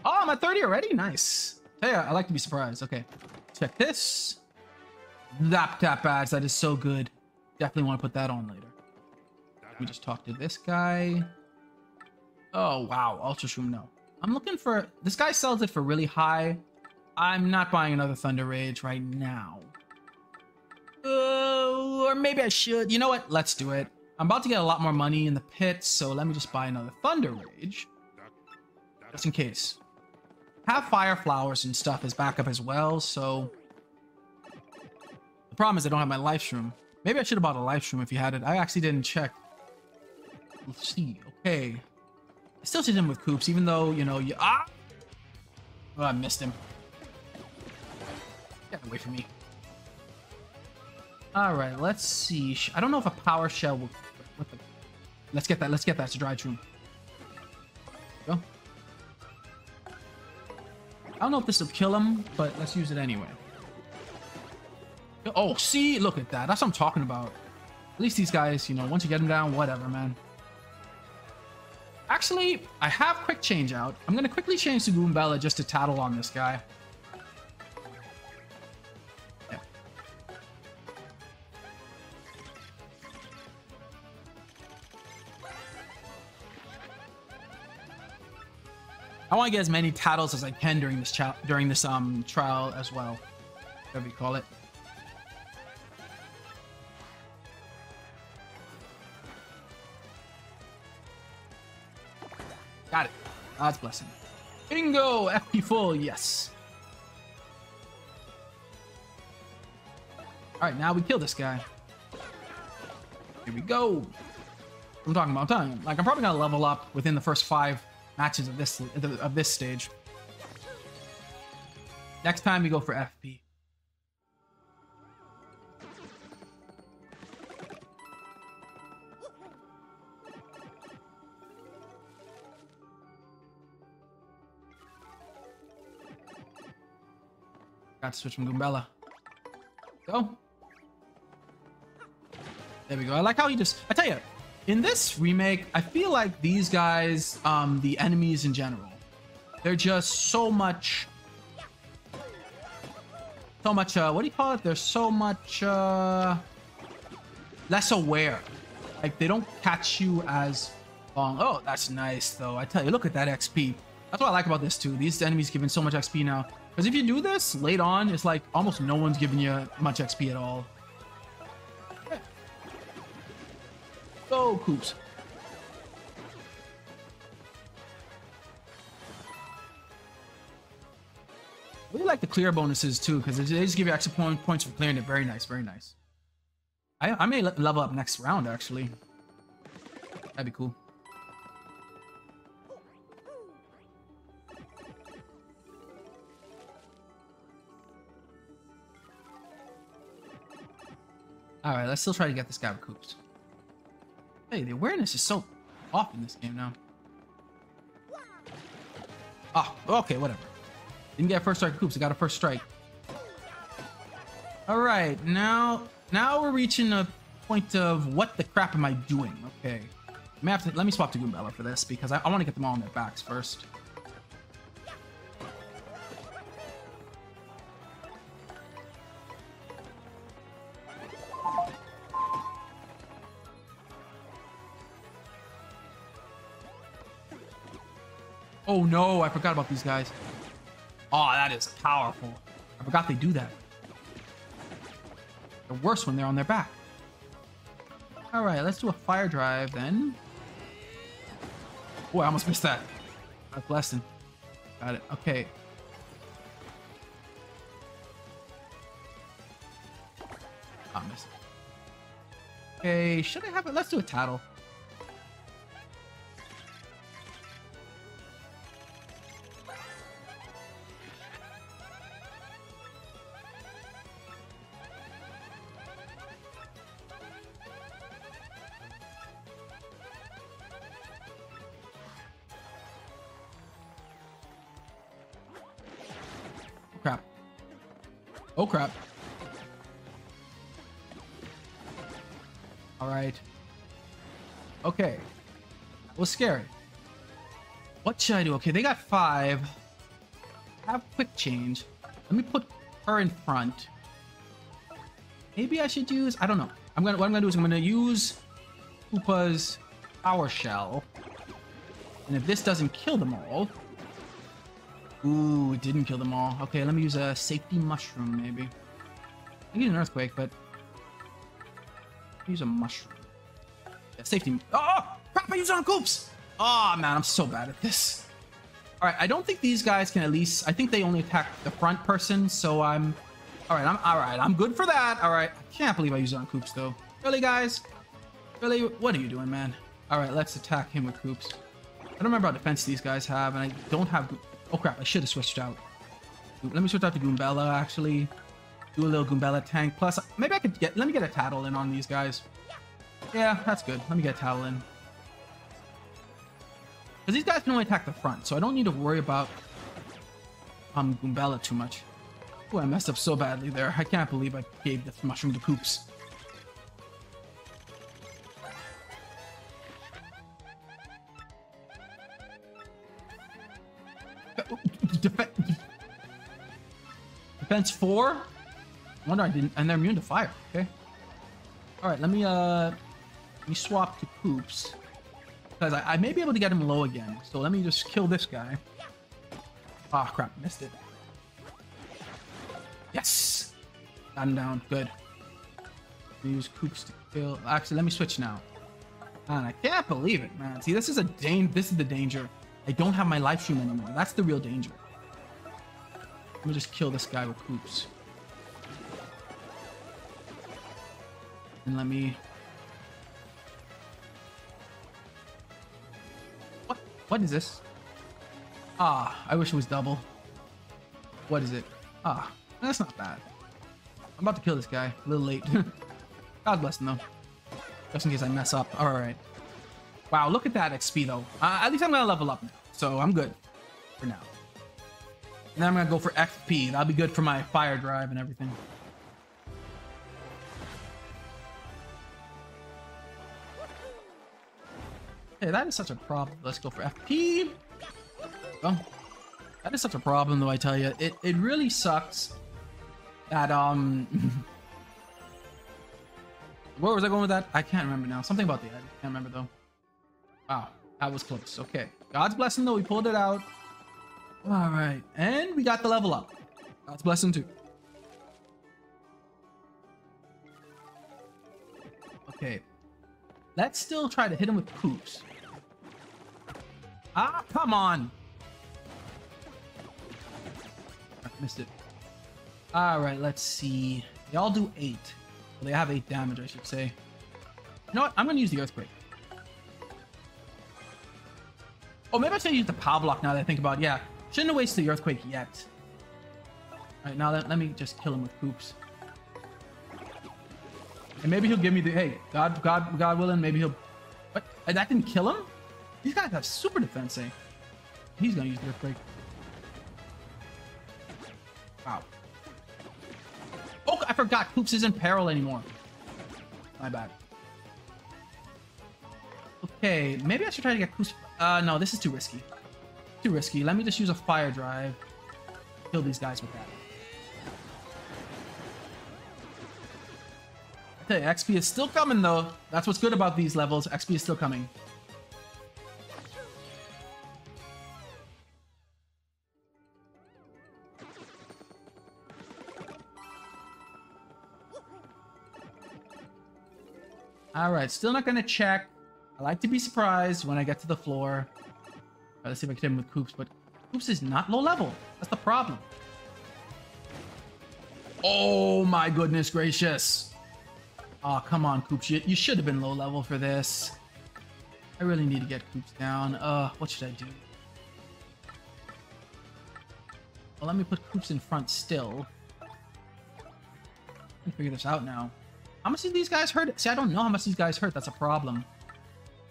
Oh, I'm at thirty already? Nice. Hey, I like to be surprised. Okay. Check this. Zap tap ads. That is so good. Definitely want to put that on later. Let me just talk to this guy. Oh, wow. Ultra Shroom, no. I'm looking for... This guy sells it for really high. I'm not buying another Thunder Rage right now. Uh, or maybe I should. You know what? Let's do it. I'm about to get a lot more money in the pits, so let me just buy another Thunder Rage. Just in case. Have Fire Flowers and stuff as backup as well, so... The problem is I don't have my Life Shroom. Maybe I should have bought a Life Shroom if you had it. I actually didn't check. Let's see. Okay. I still did him with Koops, even though, you know, you... Ah! Oh, I missed him. Get away from me. All right, let's see. I don't know if a power shell will... What the... Let's get that. Let's get that. It's a dry room. Go. I don't know if this will kill him, but let's use it anyway. Oh, see? Look at that. That's what I'm talking about. At least these guys, you know, once you get them down, whatever, man. Actually, I have quick change out. I'm going to quickly change to Goombella just to tattle on this guy. I want to get as many tattles as I can during this cha during this um trial as well, whatever you call it. Got it. God's blessing. Bingo! F P full. Yes. All right, now we kill this guy. Here we go. I'm talking about time. Like I'm probably gonna level up within the first five matches of this of this stage. Next time we go for F P. Got to switch from Goombella. Go. There we go. I like how he just. I tell you. In this remake, I feel like these guys, um, the enemies in general, they're just so much, so much, uh, what do you call it? They're so much, uh, less aware. Like, they don't catch you as long. Oh, that's nice, though. I tell you, look at that X P. That's what I like about this, too. These enemies giving so much X P now. Because if you do this late on, it's like almost no one's giving you much X P at all. Go, Koops. I really like the clear bonuses too, because they just give you extra point, points for clearing it. Very nice, very nice. I, I may level up next round, actually. That'd be cool. Alright, let's still try to get this guy with Koops. Hey, the awareness is so off in this game now. Ah, okay, whatever. Didn't get a first strike, Koops. I got a first strike. All right, now, now we're reaching a point of what the crap am I doing? Okay, may have to, let me swap to Goombella for this because I, I want to get them all on their backs first. Oh no, I forgot about these guys. Oh, that is powerful. I forgot they do that. They're worse when they're on their back. All right, let's do a fire drive then. Boy, I almost missed that. That's blessing. Got it. Okay. I missed it. Okay, should I have it? Let's do a tattle. Oh crap. All right. Okay. That was scary. What should I do? Okay, they got five. Have quick change. Let me put her in front. Maybe I should use, I don't know. I'm gonna what I'm gonna do is I'm gonna use Koopa's power shell. And if this doesn't kill them all, Ooh, it didn't kill them all. Okay, let me use a safety mushroom, maybe. I use an earthquake, but use a mushroom. Yeah, safety. Oh, crap! I used it on Koops. Oh man, I'm so bad at this. All right, I don't think these guys can at least. I think they only attack the front person, so I'm. All right, I'm all right. I'm good for that. All right, I can't believe I used it on Koops though. Really, guys? Really? What are you doing, man? All right, let's attack him with Koops. I don't remember how defense these guys have, and I don't have. Oh crap! I should have switched out. Let me switch out to Goombella actually. Do a little Goombella tank. Plus, maybe I could get. Let me get a tattle in on these guys. Yeah, that's good. Let me get a tattle in. Because these guys can only attack the front, so I don't need to worry about um, Goombella too much. Boy, I messed up so badly there. I can't believe I gave this mushroom to Koops. Def Defense four? I wonder I didn't... And they're immune to fire, okay? Alright, let me, uh... Let me swap to Koops. Because I, I may be able to get him low again. So let me just kill this guy. Ah, oh, crap. Missed it. Yes! Got him down. Good. Let me use Koops to kill. Actually, let me switch now. Man, I can't believe it, man. See, this is a dang... This is the danger. I don't have my live stream anymore. That's the real danger. Let me just kill this guy with Koops. And let me... What is this? Ah, I wish it was double. What is it? Ah, that's not bad. I'm about to kill this guy. A little late. God bless him, though. Just in case I mess up. All right. Wow, look at that X P, though. Uh, at least I'm going to level up now, so I'm good for now. And then I'm going to go for X P. That'll be good for my fire drive and everything. Hey, that is such a problem. Let's go for F P. Oh, that is such a problem, though, I tell you. It, it really sucks that, um... Where was I going with that? I can't remember now. Something about the edge. I can't remember, though. Wow, that was close. Okay. God's blessing, though. We pulled it out. All right. And we got the level up. God's blessing, too. Okay. Let's still try to hit him with Koops. Ah, come on! I missed it. Alright, let's see. They all do eight. Well, they have eight damage, I should say. You know what? I'm gonna use the Earthquake. Oh, maybe I should use the Power Block now that I think about it. Yeah, shouldn't have wasted the Earthquake yet. Alright, now let, let me just kill him with Koops. And maybe he'll give me the... Hey, God God, God willing, maybe he'll... What? That didn't kill him? These guys have super defense, eh? He's gonna use the Earthquake. Wow. Oh, I forgot. Koops isn't in peril anymore. My bad. Okay, maybe I should try to get Koops... Uh, no, this is too risky. Too risky. Let me just use a Fire Drive. Kill these guys with that. Okay, X P is still coming, though. That's what's good about these levels. X P is still coming. All right, still not going to check. I like to be surprised when I get to the floor. All right, let's see if I can hit him with Koops, but Koops is not low level. That's the problem. Oh, my goodness gracious. Oh, come on, Koops. You, you should have been low level for this. I really need to get Koops down. Uh, what should I do? Well, let me put Koops in front still. I can figure this out now. How much do these guys hurt? See, I don't know how much these guys hurt. That's a problem.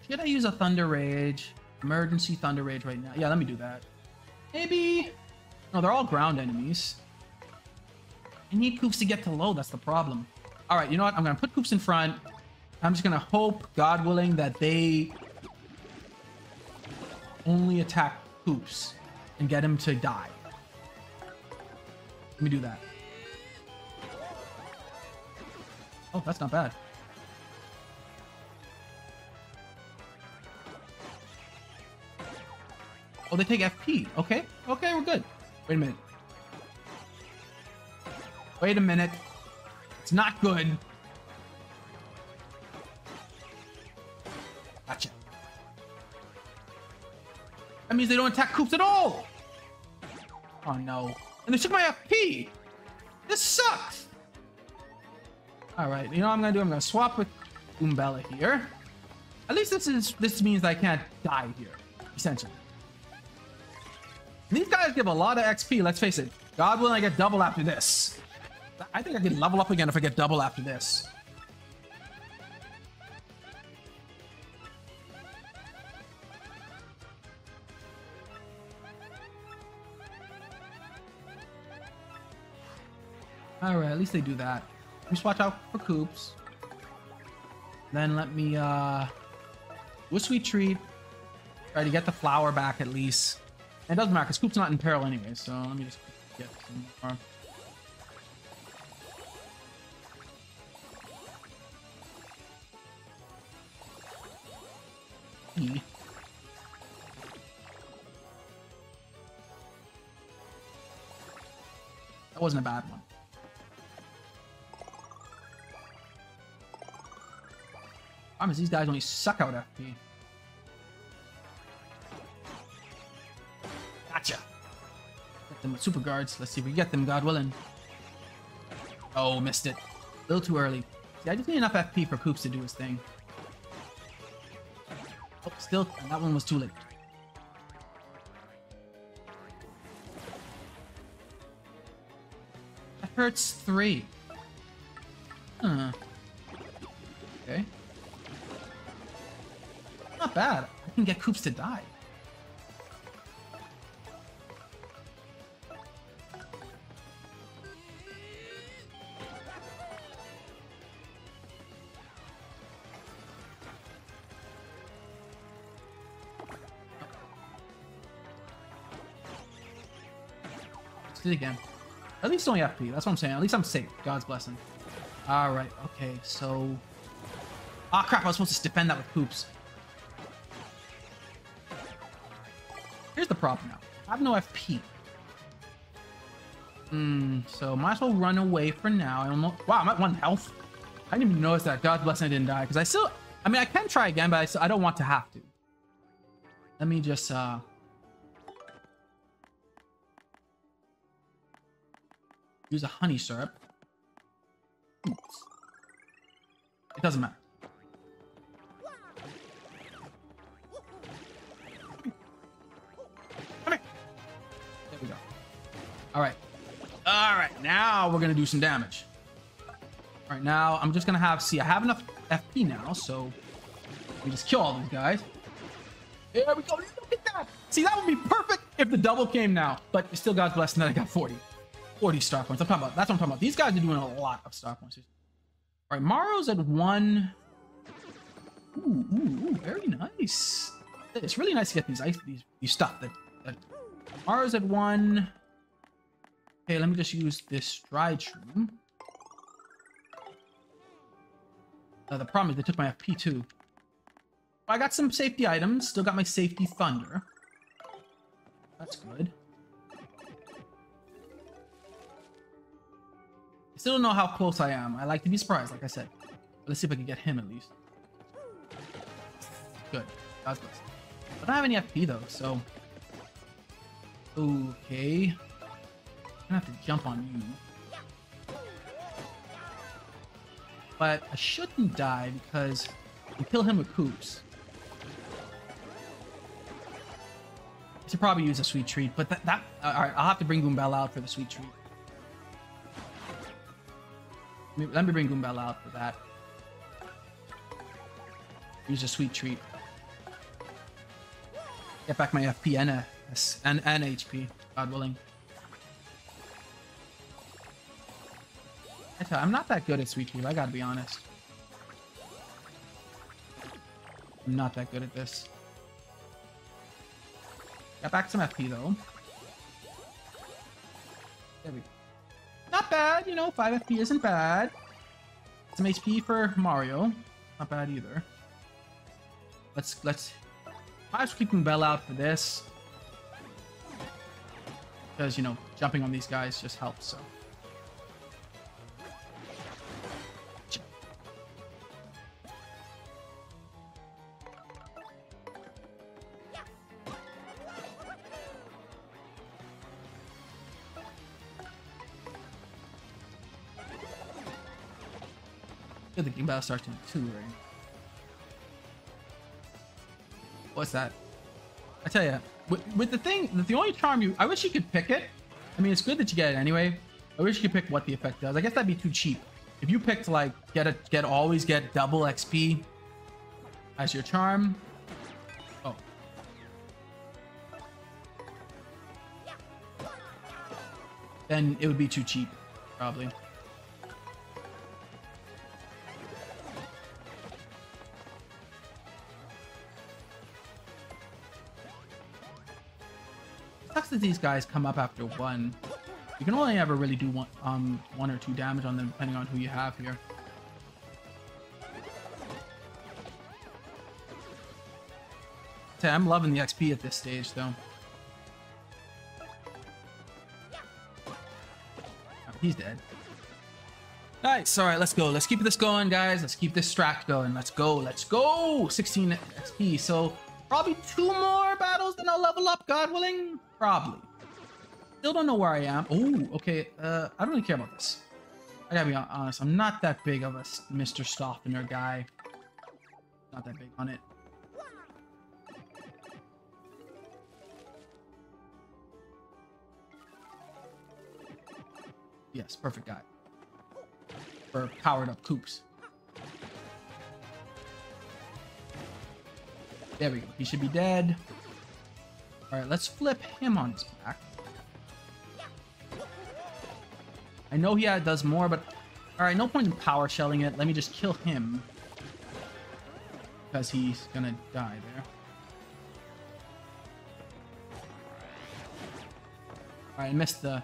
Should I use a Thunder Rage? Emergency Thunder Rage right now. Yeah, let me do that. Maybe. No, they're all ground enemies. I need Koops to get to low. That's the problem. All right, you know what? I'm going to put Koops in front. I'm just going to hope, God willing, that they only attack Koops and get him to die. Let me do that. Oh, that's not bad. Oh, they take F P. Okay. Okay, we're good. Wait a minute. Wait a minute. It's not good. Gotcha. That means they don't attack Koops at all. Oh no. And they took my F P. This sucks. All right. You know what I'm going to do? I'm going to swap with Goombella here. At least this is this means I can't die here, essentially. These guys give a lot of X P, let's face it. God willing, I get double after this. I think I can level up again if I get double after this. Alright, at least they do that. Just watch out for Koops. Then let me, uh... do a sweet treat. Try to get the flower back at least. It doesn't matter because Koops not in peril anyway, so let me just get some more. E. That wasn't a bad one. Problem is these guys only suck out F P. Them with super guards. Let's see if we get them, God willing. Oh, missed it. A little too early. See, I just need enough F P for Koops to do his thing. Oh, still, and that one was too late. That hurts three. Huh. Okay. Not bad. I can get Koops to die. Again, at least only F P. That's what I'm saying. At least I'm safe. God's blessing. All right. Okay. So, ah, crap. I was supposed to defend that with Koops. Here's the problem now. I have no F P. Hmm. So might as well run away for now. I don't know. Wow. I'm at one health. I didn't even notice that. God's blessing I didn't die because I still. I mean, I can try again, but I, still, I don't want to have to. Let me just. uh Use a honey syrup. Oops. It doesn't matter. Come here. There we go. All right. All right. Now we're going to do some damage. All right. Now I'm just going to have... See, I have enough F P now, so... We just kill all these guys. There we go. Look at that. See, that would be perfect if the double came now. But still, God's blessing that I got forty. forty star points. I'm talking about, that's what I'm talking about. These guys are doing a lot of star points. All right, Mario's at one. Ooh, ooh, ooh, very nice. It's really nice to get these ice, these, these stuff. That, that Mario's at one. Okay, let me just use this dry shroom. Uh, the problem is they took my F P too. I got some safety items. Still got my safety thunder. That's good. I still don't know how close I am. I like to be surprised, like I said. Let's see if I can get him at least. Good. That was close. I don't have any F P though, so... Okay. I'm gonna have to jump on you. But I shouldn't die because you kill him with Koops. I should probably use a sweet treat, but that... that Alright, I'll have to bring Goombella out for the sweet treat. Let me bring Goombella out for that. Use a sweet treat. Get back my F P and, a, and, and H P, God willing. I'm not that good at sweet treat, I gotta be honest. I'm not that good at this. Got back some F P though. There we go. Not bad, you know, five F P isn't bad. Some H P for Mario. Not bad either. Let's, let's... I was keeping Bell out for this. because, you know, jumping on these guys just helps, so. I think Goombella starts in two right now. What's that? I tell you, with, with the thing, the only charm you, I wish you could pick it. I mean, it's good that you get it anyway. I wish you could pick what the effect does. I guess that'd be too cheap. If you picked like get a get always get double X P as your charm. Oh. Then it would be too cheap, probably. These guys come up after one. You can only ever really do one um one or two damage on them depending on who you have here. So I'm loving the X P at this stage though. Oh, he's dead. Nice. All right, let's go. Let's keep this going, guys. Let's keep this strat going. Let's go. Let's go. sixteen X P. So probably two more battles and I'll level up, God willing. Probably. Still don't know where I am. Oh, okay. Uh, I don't really care about this. I gotta be honest. I'm not that big of a Mister Softener guy. Not that big on it. Yes, perfect guy. For powered up Koops. There we go. He should be dead. All right, let's flip him on his back. I know he does more, but all right, no point in power shelling it. Let me just kill him because he's gonna die there. All right, I missed the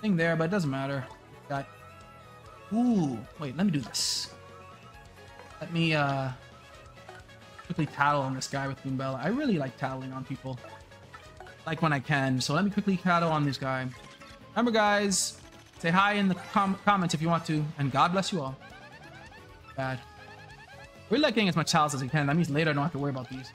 thing there, but it doesn't matter. Got. Ooh, wait, let me do this. Let me uh quickly tattle on this guy with Goombella. I really like tattling on people. Like when I can. So let me quickly tattle on this guy. Remember, guys, say hi in the com comments if you want to, and God bless you all. Bad. We really like getting as much tattles as we can. That means later I don't have to worry about these.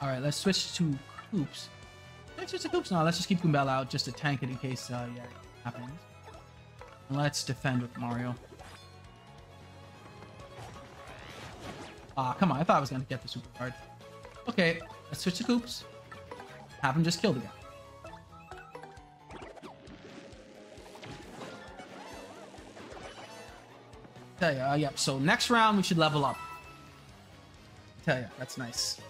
All right, let's switch to Koops. Let's switch to Koops now. Let's just keep Goombella out just to tank it in case uh, yeah, it happens. And let's defend with Mario. Ah, uh, come on. I thought I was going to get the super card. Okay, let's switch to Koops. Have him just kill the guy. Tell ya, uh, yep. So next round, we should level up. Tell ya, that's nice.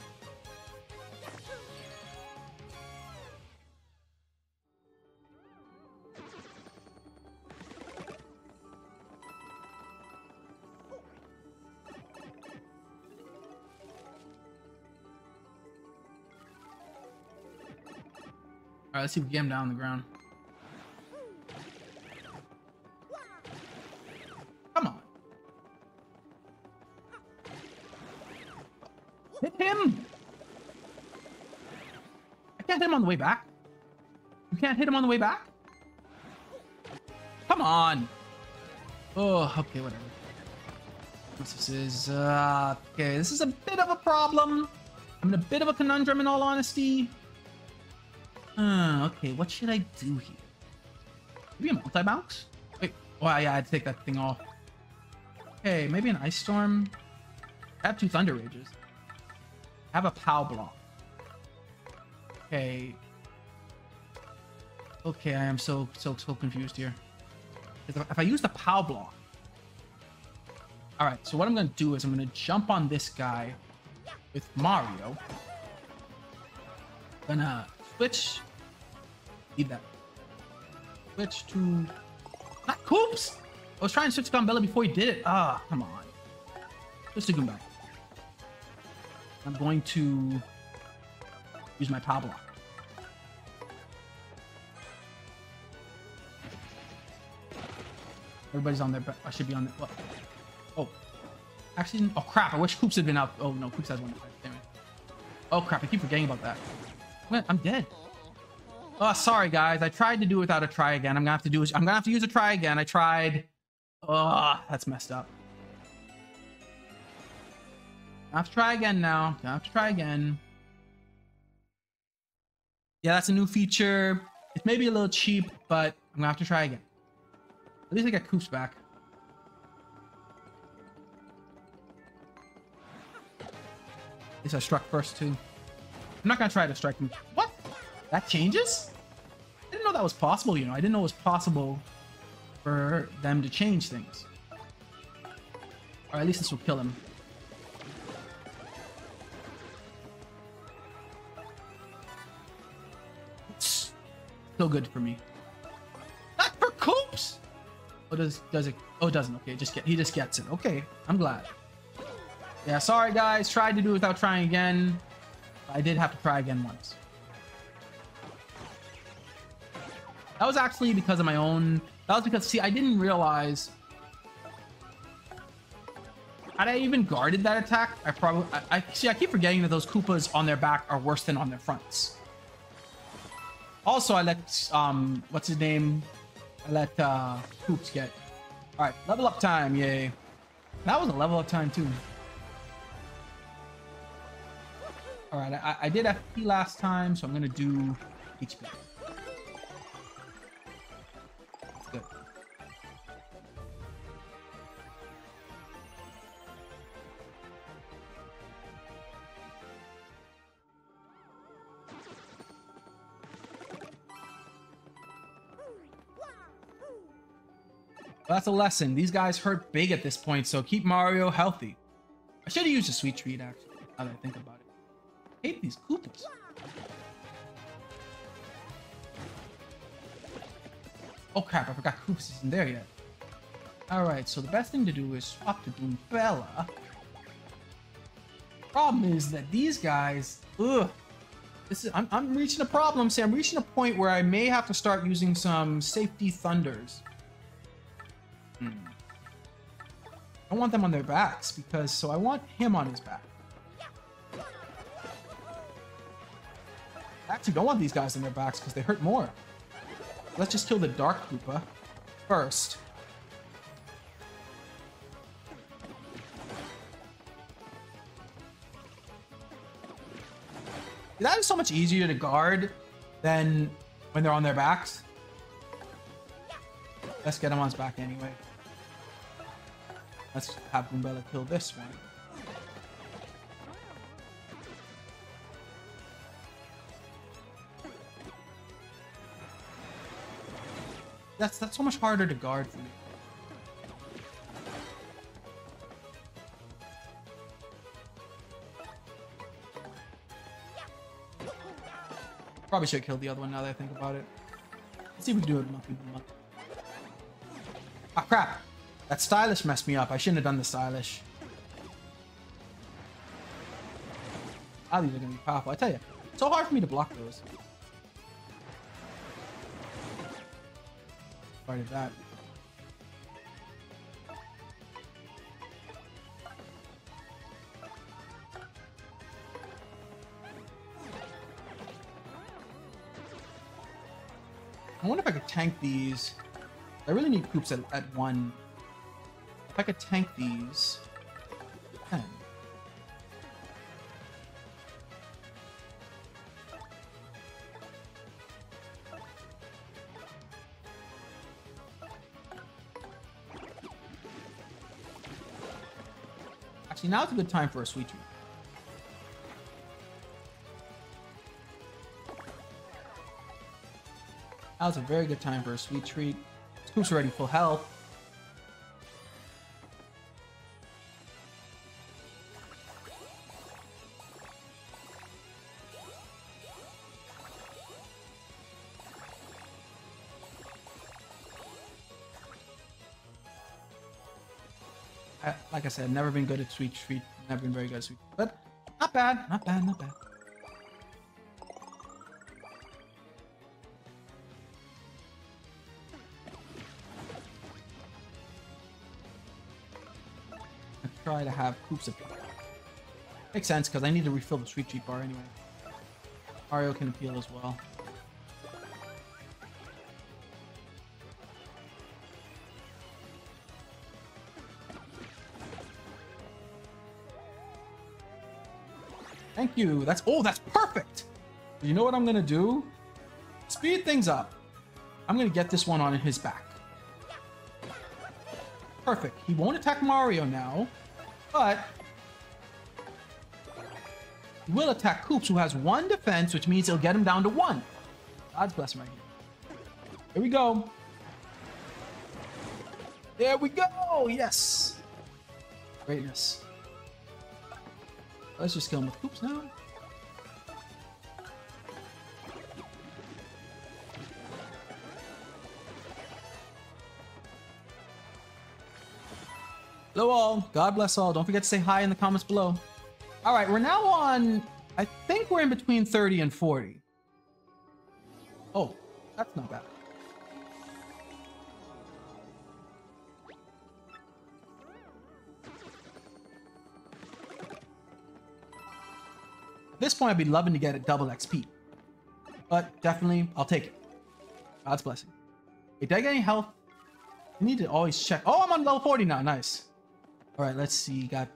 All right, let's see if we get him down on the ground. Come on. Hit him! I can't hit him on the way back. You can't hit him on the way back? Come on. Oh, okay, whatever. This is, uh, okay, this is a bit of a problem. I'm in a bit of a conundrum in all honesty. Uh, okay, what should I do here? Maybe a multi-bounce? Wait, well, yeah, I had to take that thing off. Okay, maybe an Ice Storm? I have two Thunder Rages. I have a Pow Block. Okay. Okay, I am so, so, so confused here. If I use the Pow Block... Alright, so what I'm gonna do is I'm gonna jump on this guy with Mario. Gonna... Switch. Need that. Switch to... Not Koops! I was trying to switch to Goombella before he did it. Ah, come on. Switch to Goombella. I'm going to... use my Power Block. Everybody's on their back. I should be on their... What? Oh. Actually, oh crap, I wish Koops had been out. Oh no, Koops has one effect, damn it. Oh crap, I keep forgetting about that. What? I'm dead. Oh, sorry guys, I tried to do without a try again. I'm gonna have to do I'm gonna have to use a try again. I tried. Oh, that's messed up. I have to try again now. I have to try again. Yeah, that's a new feature. It's maybe a little cheap, but I'm gonna have to try again. At least I got Koops back. At least I struck first too. I'm not gonna try to strike him. What? That changes? I didn't know that was possible, you know. I didn't know it was possible for them to change things. Or at least this will kill him. It's still good for me. Not for Koops! Oh, does does it? Oh, it doesn't. Okay, just get he just gets it. Okay, I'm glad. Yeah, sorry guys. Tried to do it without trying again. I did have to try again once. That was actually because of my own... That was because, see, I didn't realize... Had I even guarded that attack, I probably... I, I See, I keep forgetting that those Koopas on their back are worse than on their fronts. Also, I let... um, What's his name? I let uh, Koops get... Alright, level up time, yay. That was a level up time, too. Alright, I, I did F P last time, so I'm gonna do H P. Good. Well, that's a lesson. These guys hurt big at this point, so keep Mario healthy. I should have used a sweet treat, actually, now that I think about it. I hate these Koopas. Oh crap, I forgot Koops isn't there yet. Alright, so the best thing to do is swap to Goombella. Problem is that these guys, ugh. This is I'm I'm reaching a problem, see, I'm reaching a point where I may have to start using some safety thunders. Hmm. I want them on their backs because so I want him on his back. Actually, don't want these guys on their backs because they hurt more. Let's just kill the Dark Koopa first. That is so much easier to guard than when they're on their backs. Let's get him on his back anyway. Let's have Goombella kill this one. That's that's so much harder to guard for me. Probably should kill the other one now that I think about it. Let's see if we do it monthly by month. Ah crap! That stylish messed me up. I shouldn't have done the stylish. Ah, these are gonna be powerful. I tell you, it's so hard for me to block those. Part of that. I wonder if I could tank these. I really need Koops at, at one. If I could tank these, ten. See, now's a good time for a sweet treat. Now's a very good time for a sweet treat. Koops already full health. Like I said, never been good at sweet treat, never been very good at sweet treat, but not bad, not bad, not bad. try to have Koops appeal. Makes sense, because I need to refill the sweet treat bar anyway. Mario can appeal as well. Thank you. That's, oh, that's perfect. You know what I'm going to do? Speed things up. I'm going to get this one on his back. Perfect. He won't attack Mario now, but he will attack Koops, who has one defense, which means he'll get him down to one. God's bless him right here. Here we go. There we go. Yes. Greatness. Let's just kill him with Koops now. Hello all. God bless all. Don't forget to say hi in the comments below. All right, we're now on... I think we're in between thirty and forty. Oh, that's not bad. At this point, I'd be loving to get a double X P. But definitely, I'll take it. God's blessing. Wait, did I get any health? I need to always check. Oh, I'm on level forty now. Nice. All right, let's see. Got...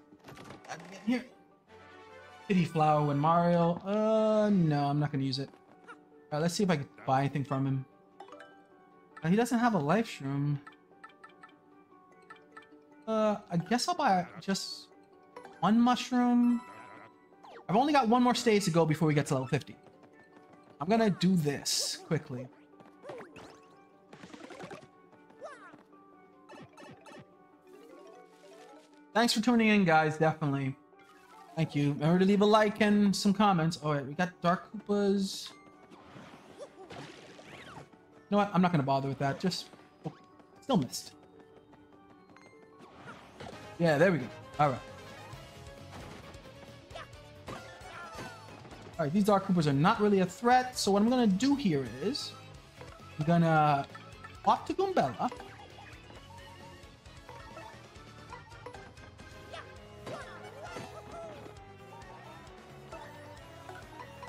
Here. Kitty Flower and Mario. Uh, no, I'm not going to use it. All right, let's see if I can buy anything from him. Uh, he doesn't have a life shroom. Uh, I guess I'll buy just one mushroom. I've only got one more stage to go before we get to level fifty. I'm going to do this quickly. Thanks for tuning in, guys. Definitely. Thank you. Remember to leave a like and some comments. All right, we got Dark Koopas. You know what? I'm not going to bother with that. Just... Oh, still missed. Yeah, there we go. All right. All right, these Dark Koopas are not really a threat. So what I'm going to do here is... I'm going to pop to Goombella.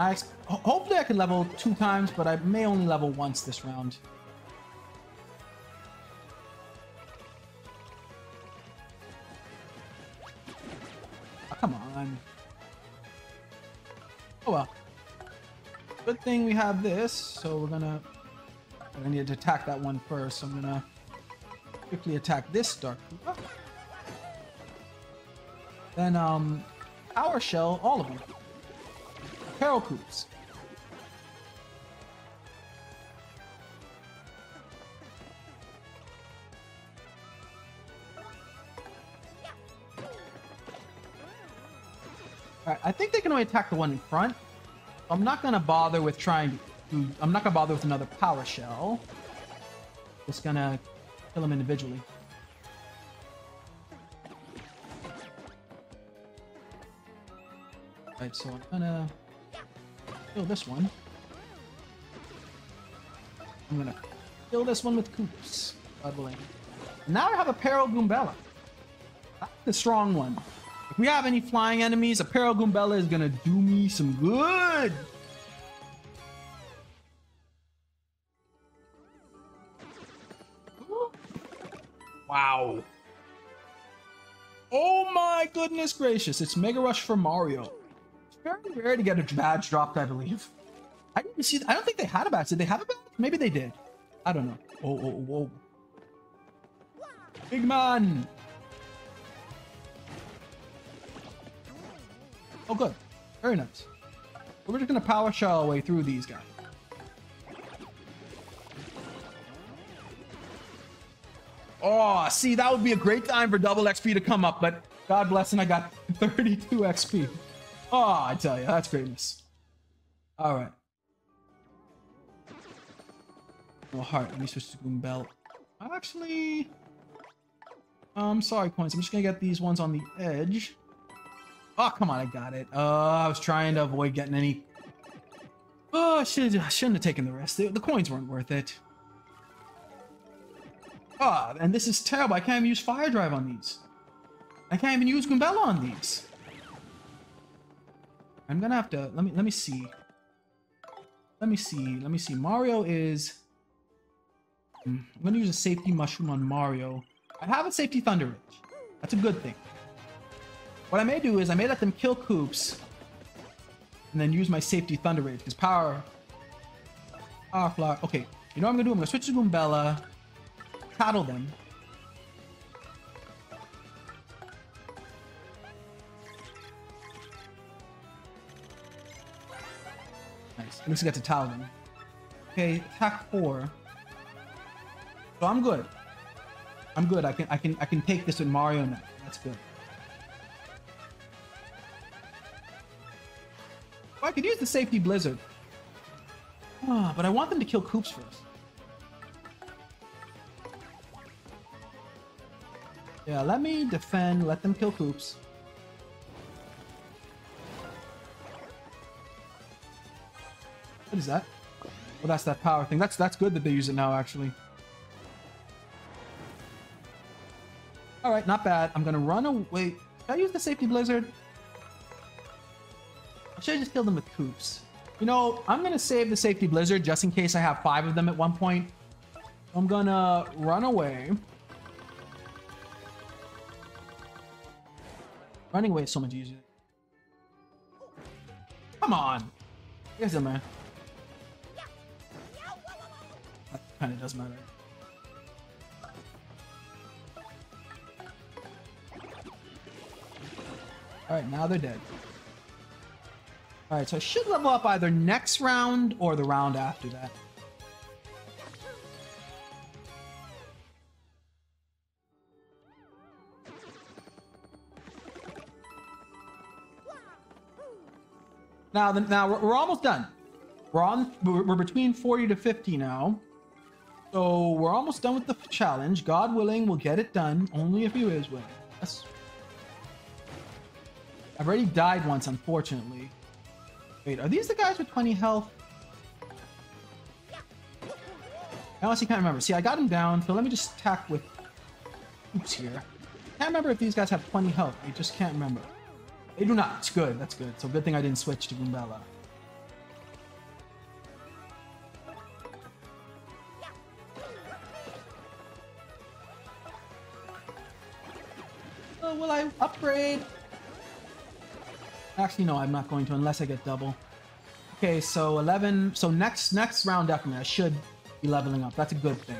I hopefully I can level two times, but I may only level once this round. Oh, come on. Oh well. Good thing we have this, so we're gonna... I need to attack that one first, so I'm gonna quickly attack this Dark Koopa. Then, um, Power Shell, all of them. Peril Koops. Alright, I think they can only attack the one in front. I'm not gonna bother with trying to... I'm not gonna bother with another power shell. Just gonna kill them individually. Alright, so I'm gonna... kill this one. I'm gonna kill this one with Koops. Now I have a Peril Goombella. That's the strong one. If we have any flying enemies, a Peril Goombella is gonna do me some good. Wow. Oh my goodness gracious. It's Mega Rush for Mario. Very rare to get a badge dropped, I believe. I didn't see. I don't think they had a badge. Did they have a badge? Maybe they did. I don't know. Oh, oh, oh, oh. Big man. Oh, good. Very nice. We're just gonna power shell our way through these guys. Oh, see, that would be a great time for double X P to come up, but God bless, and I got thirty-two X P. Oh, I tell you, that's greatness. All right. Well, heart. Let me switch to Goombella. Actually, I'm sorry, coins. I'm just gonna get these ones on the edge. Oh, come on, I got it. Uh, I was trying to avoid getting any. Oh, I should I shouldn't have taken the risk. The, the coins weren't worth it. Ah, oh, and this is terrible. I can't even use fire drive on these. I can't even use Goombella on these. I'm gonna have to, let me, let me see. Let me see, let me see. Mario is, I'm gonna use a safety mushroom on Mario. I have a safety Thunder Ridge. That's a good thing. What I may do is I may let them kill Koops and then use my safety Thunder Ridge, because power, power flower. Okay, you know what I'm gonna do? I'm gonna switch to Goombella, tattle them. Nice, at least I got to tattle them. Okay, attack four. So I'm good. I'm good. I can I can I can take this with Mario now. That's good. Well, I could use the safety blizzard. Ah, but I want them to kill Koops first. Yeah, let me defend, let them kill Koops. What is that? Well, that's that power thing. That's that's good that they use it now, actually. All right, not bad. I'm gonna run away. Should I use the safety blizzard? Or should I just kill them with Koops? You know, I'm gonna save the safety blizzard just in case I have five of them at one point. I'm gonna run away. Running away is so much easier. Come on. Here's it, man. That kind of does matter. Alright, now they're dead. Alright, so I should level up either next round or the round after that. Now, the, now we're, we're almost done. We're on. We're, we're between forty to fifty now. So we're almost done with the challenge. God willing, we'll get it done. Only if he is willing. That's... I've already died once, unfortunately. Wait, are these the guys with twenty health? I honestly can't remember. See, I got him down, so let me just attack with Oops here. Can't remember if these guys have twenty health. I just can't remember. They do not. It's good. That's good. So good thing I didn't switch to Goombella. So will I upgrade? Actually, no, I'm not going to unless I get double. Okay, so eleven. So next next round, definitely, I should be leveling up. That's a good thing.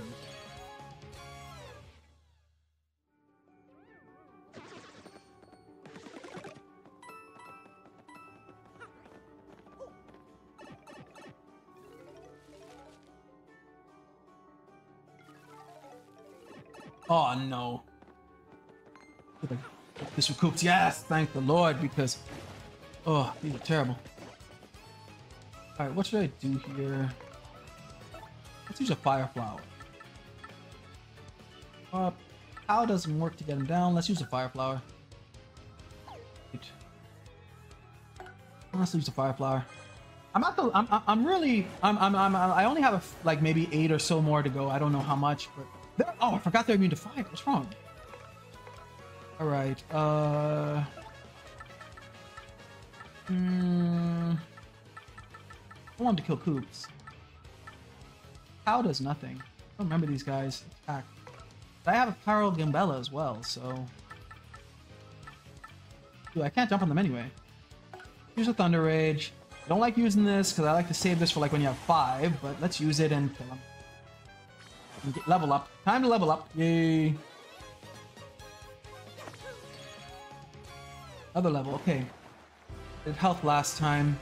Oh, no. This recoups. Yes, thank the Lord, because... Oh, these are terrible. Alright, what should I do here? Let's use a fire flower. Uh, how doesn't work to get him down? Let's use a fire flower. Let's use a fire flower. I'm at the. I'm. I'm really. I'm. I'm. I'm I only have a, like maybe eight or so more to go. I don't know how much, but. They're, oh, I forgot they're immune to fire. What's wrong? All right. Uh. Hmm. I want him to kill Koops. Cow does nothing. I don't remember these guys. Attack. But I have a powerful Goombella as well, so. Dude, I can't jump on them anyway. Use a Thunder Rage. I don't like using this because I like to save this for like when you have five, but let's use it and kill them. And get, level up. Time to level up. Yay. Other level. Okay. Did health last time.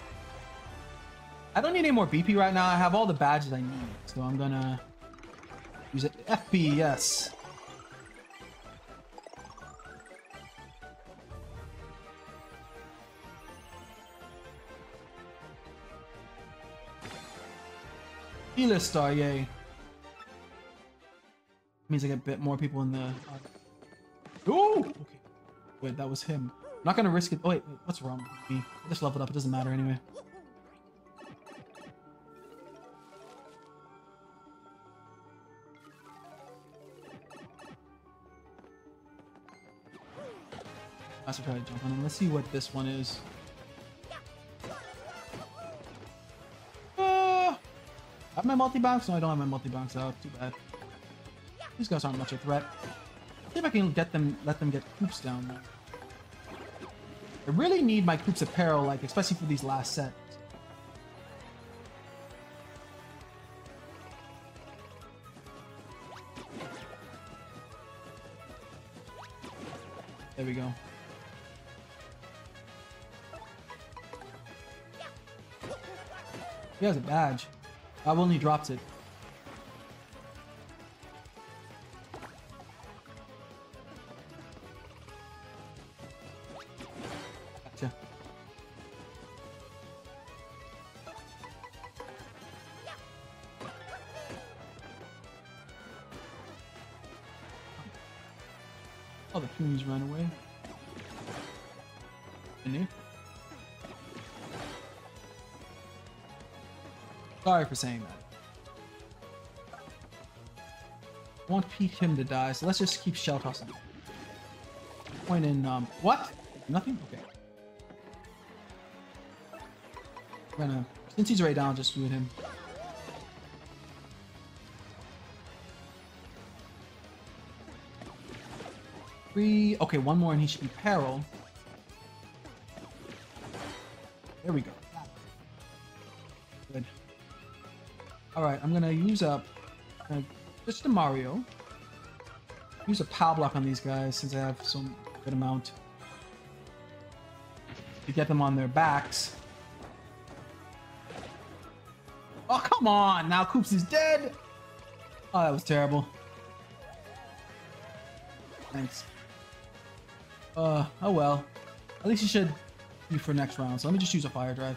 I don't need any more B P right now. I have all the badges I need, so I'm gonna use it. F P, yes. Healer star, yay. Means I get a bit more people in the. Ooh! Okay. Wait, that was him. I'm not gonna risk it. Oh, wait, wait, what's wrong with me? I just leveled up. It doesn't matter anyway. I should probably jump on him. Let's see what this one is. Uh, I have my multi-box? No, I don't have my multi-box out. Too bad. These guys aren't much a threat. See if I can get them, let them get Koops down there. I really need my Koops apparel, like, especially for these last sets. There we go. He has a badge. I will only dropped it. Gotcha. Oh, the coons ran away. I knew. Sorry for saying that. I won't peek him to die, so let's just keep shell tossing. Point in, um, what? Nothing? Okay. I'm gonna, since he's right down, I'll just move him. Three, okay, one more and he should be peril. There we go. Good. Alright, I'm gonna use up uh, just the Mario. Use a power block on these guys since I have some good amount to get them on their backs. Oh, come on! Now Koops is dead! Oh, that was terrible. Thanks. Uh, oh well. At least you should be for next round, so let me just use a fire drive.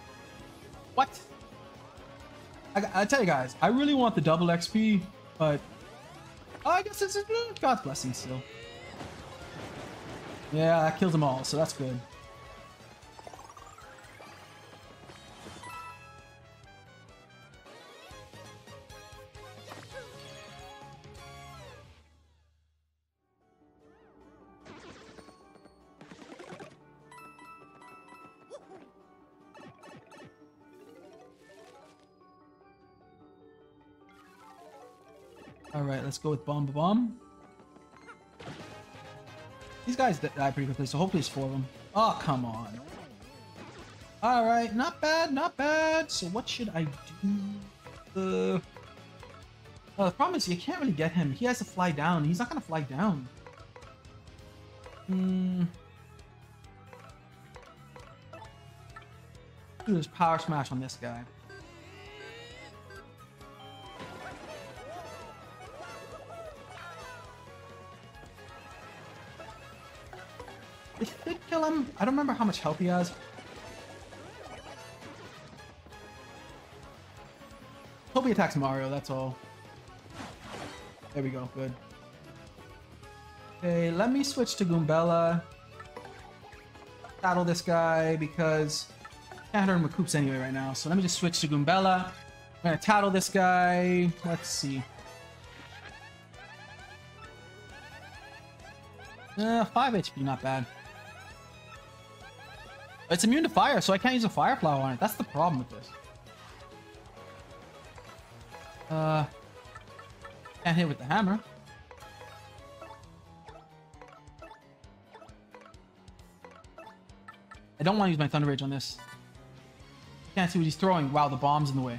What? I, I tell you guys, I really want the double X P, but I guess this is God's blessing still. Yeah, that kills them all, so that's good. Alright, let's go with Bomb Bomb. These guys die pretty quickly, so hopefully it's four of them. Oh, come on. Alright, not bad, not bad. So what should I do? Uh, uh, the problem is you can't really get him. He has to fly down. He's not going to fly down. Hmm. Do this Power Smash on this guy. It did kill him. I don't remember how much health he has. Hope he attacks Mario, that's all. There we go, good. Okay, let me switch to Goombella. Battle this guy because I can't hurt him with Koops anyway right now. So let me just switch to Goombella. I'm gonna tattle this guy. Let's see. Uh, five H P, not bad. It's immune to fire, so I can't use a fire flower on it. That's the problem with this. Uh, can't hit with the hammer. I don't want to use my Thunder Rage on this. Can't see what he's throwing. Wow, the bomb's in the way.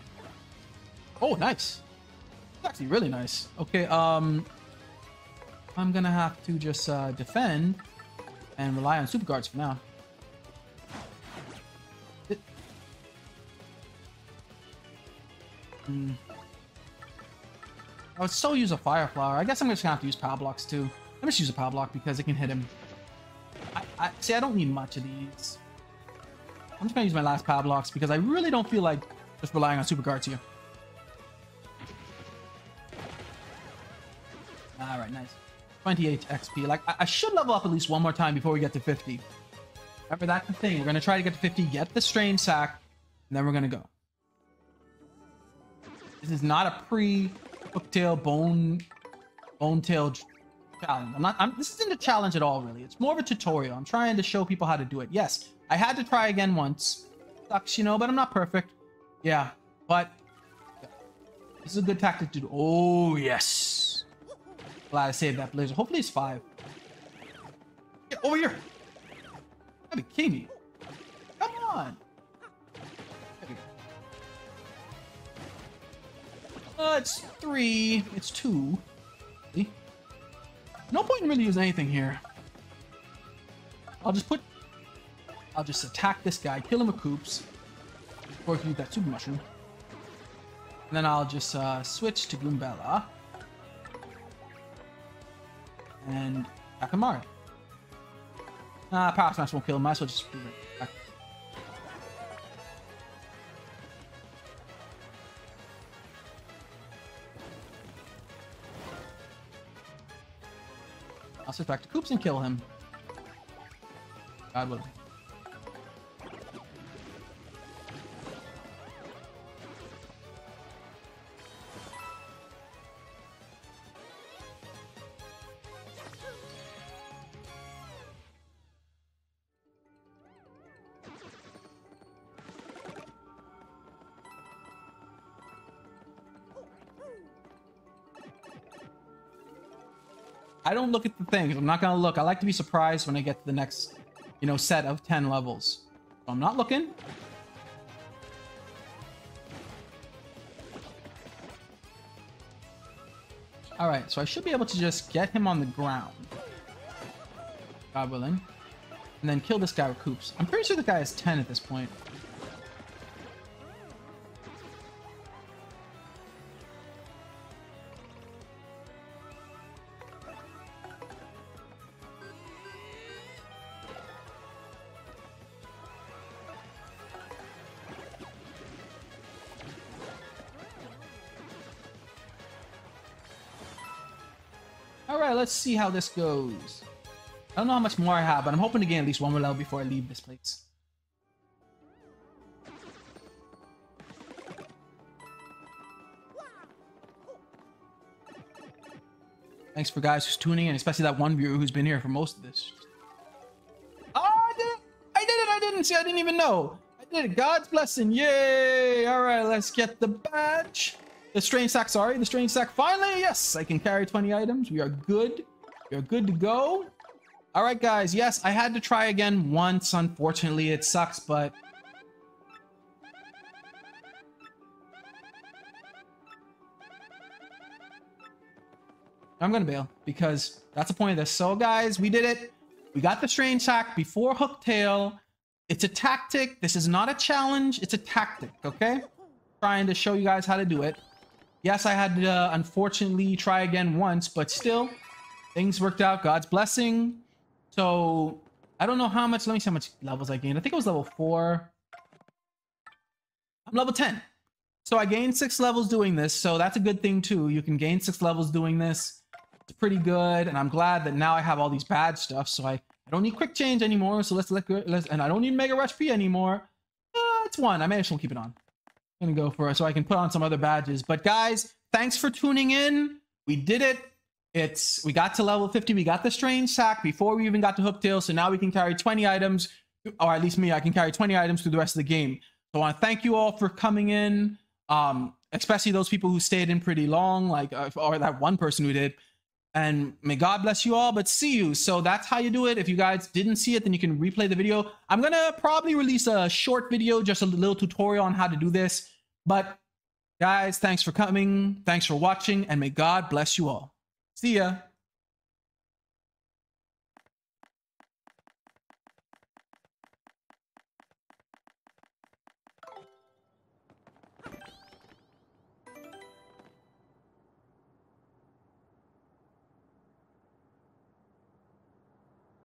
Oh, nice. That's actually really nice. Okay, um, I'm gonna have to just uh, defend and rely on super guards for now. Mm. I would still use a fire flower. I guess I'm just gonna have to use power blocks too. Let me just use a power block because it can hit him. I, I see. I don't need much of these. I'm just gonna use my last power blocks because I really don't feel like just relying on super guards here. All right, nice. twenty-eight X P. Like I, I should level up at least one more time before we get to fifty. Remember, that's the thing. We're gonna try to get to fifty, get the Strange Sack, and then we're gonna go. This is not a pre-Hooktail bone, bone tail challenge. I'm not, I'm, this isn't a challenge at all, really. It's more of a tutorial. I'm trying to show people how to do it. Yes, I had to try again once. Sucks, you know, but I'm not perfect. Yeah, but yeah. This is a good tactic to do. Oh, yes. Glad I saved that blazer. Hopefully it's five. Get over here. Gotta be kidding me. Come on. Uh, it's three. It's two. See? No point in really using anything here. I'll just put... I'll just attack this guy. Kill him with Koops. Or I can use that super mushroom. And then I'll just uh, switch to Goombella. And attack Mario. Nah, Power Smash won't kill him. Might as well just... Attack. I'll switch back to Koops and kill him. God willing. I don't look at the things. I'm not gonna look. I like to be surprised when I get to the next, you know, set of ten levels. So I'm not looking. All right, so I should be able to just get him on the ground, God willing, and then kill this guy with Koops. I'm pretty sure the guy is ten at this point. Alright, let's see how this goes. I don't know how much more I have, but I'm hoping to gain at least one more level before I leave this place. Thanks for guys who's tuning in, especially that one viewer who's been here for most of this. Oh, I did it! I did it! I didn't see! I didn't even know! I did it! God's blessing! Yay! Alright, let's get the badge! The Strange Sack, sorry, the Strange Sack. Finally, yes, I can carry twenty items. We are good. We are good to go. All right, guys, yes, I had to try again once. Unfortunately, it sucks, but... I'm going to bail, because that's the point of this. So, guys, we did it. We got the Strange Sack before Hooktail. It's a tactic. This is not a challenge. It's a tactic, okay? Trying to show you guys how to do it. Yes, I had to uh, unfortunately try again once, but still, things worked out. God's blessing. So, I don't know how much. Let me see how much levels I gained. I think it was level four. I'm level ten. So, I gained six levels doing this. So, that's a good thing, too. You can gain six levels doing this. It's pretty good. And I'm glad that now I have all these bad stuff. So, I, I don't need quick change anymore. So, let's let go. Let's, and I don't need Mega Rush P anymore. Uh, it's one. I may actually keep it on. Gonna go for it so I can put on some other badges. But guys, thanks for tuning in. We did it. It's we got to level fifty. We got the Strange Sack before we even got to Hooktail. So now we can carry twenty items, or at least me, I can carry twenty items through the rest of the game. So I want to thank you all for coming in, um, especially those people who stayed in pretty long, like uh, or that one person who did. And may God bless you all, but see you. So that's how you do it. If you guys didn't see it, then you can replay the video. I'm going to probably release a short video, just a little tutorial on how to do this. But guys, thanks for coming. Thanks for watching, and may God bless you all. See ya.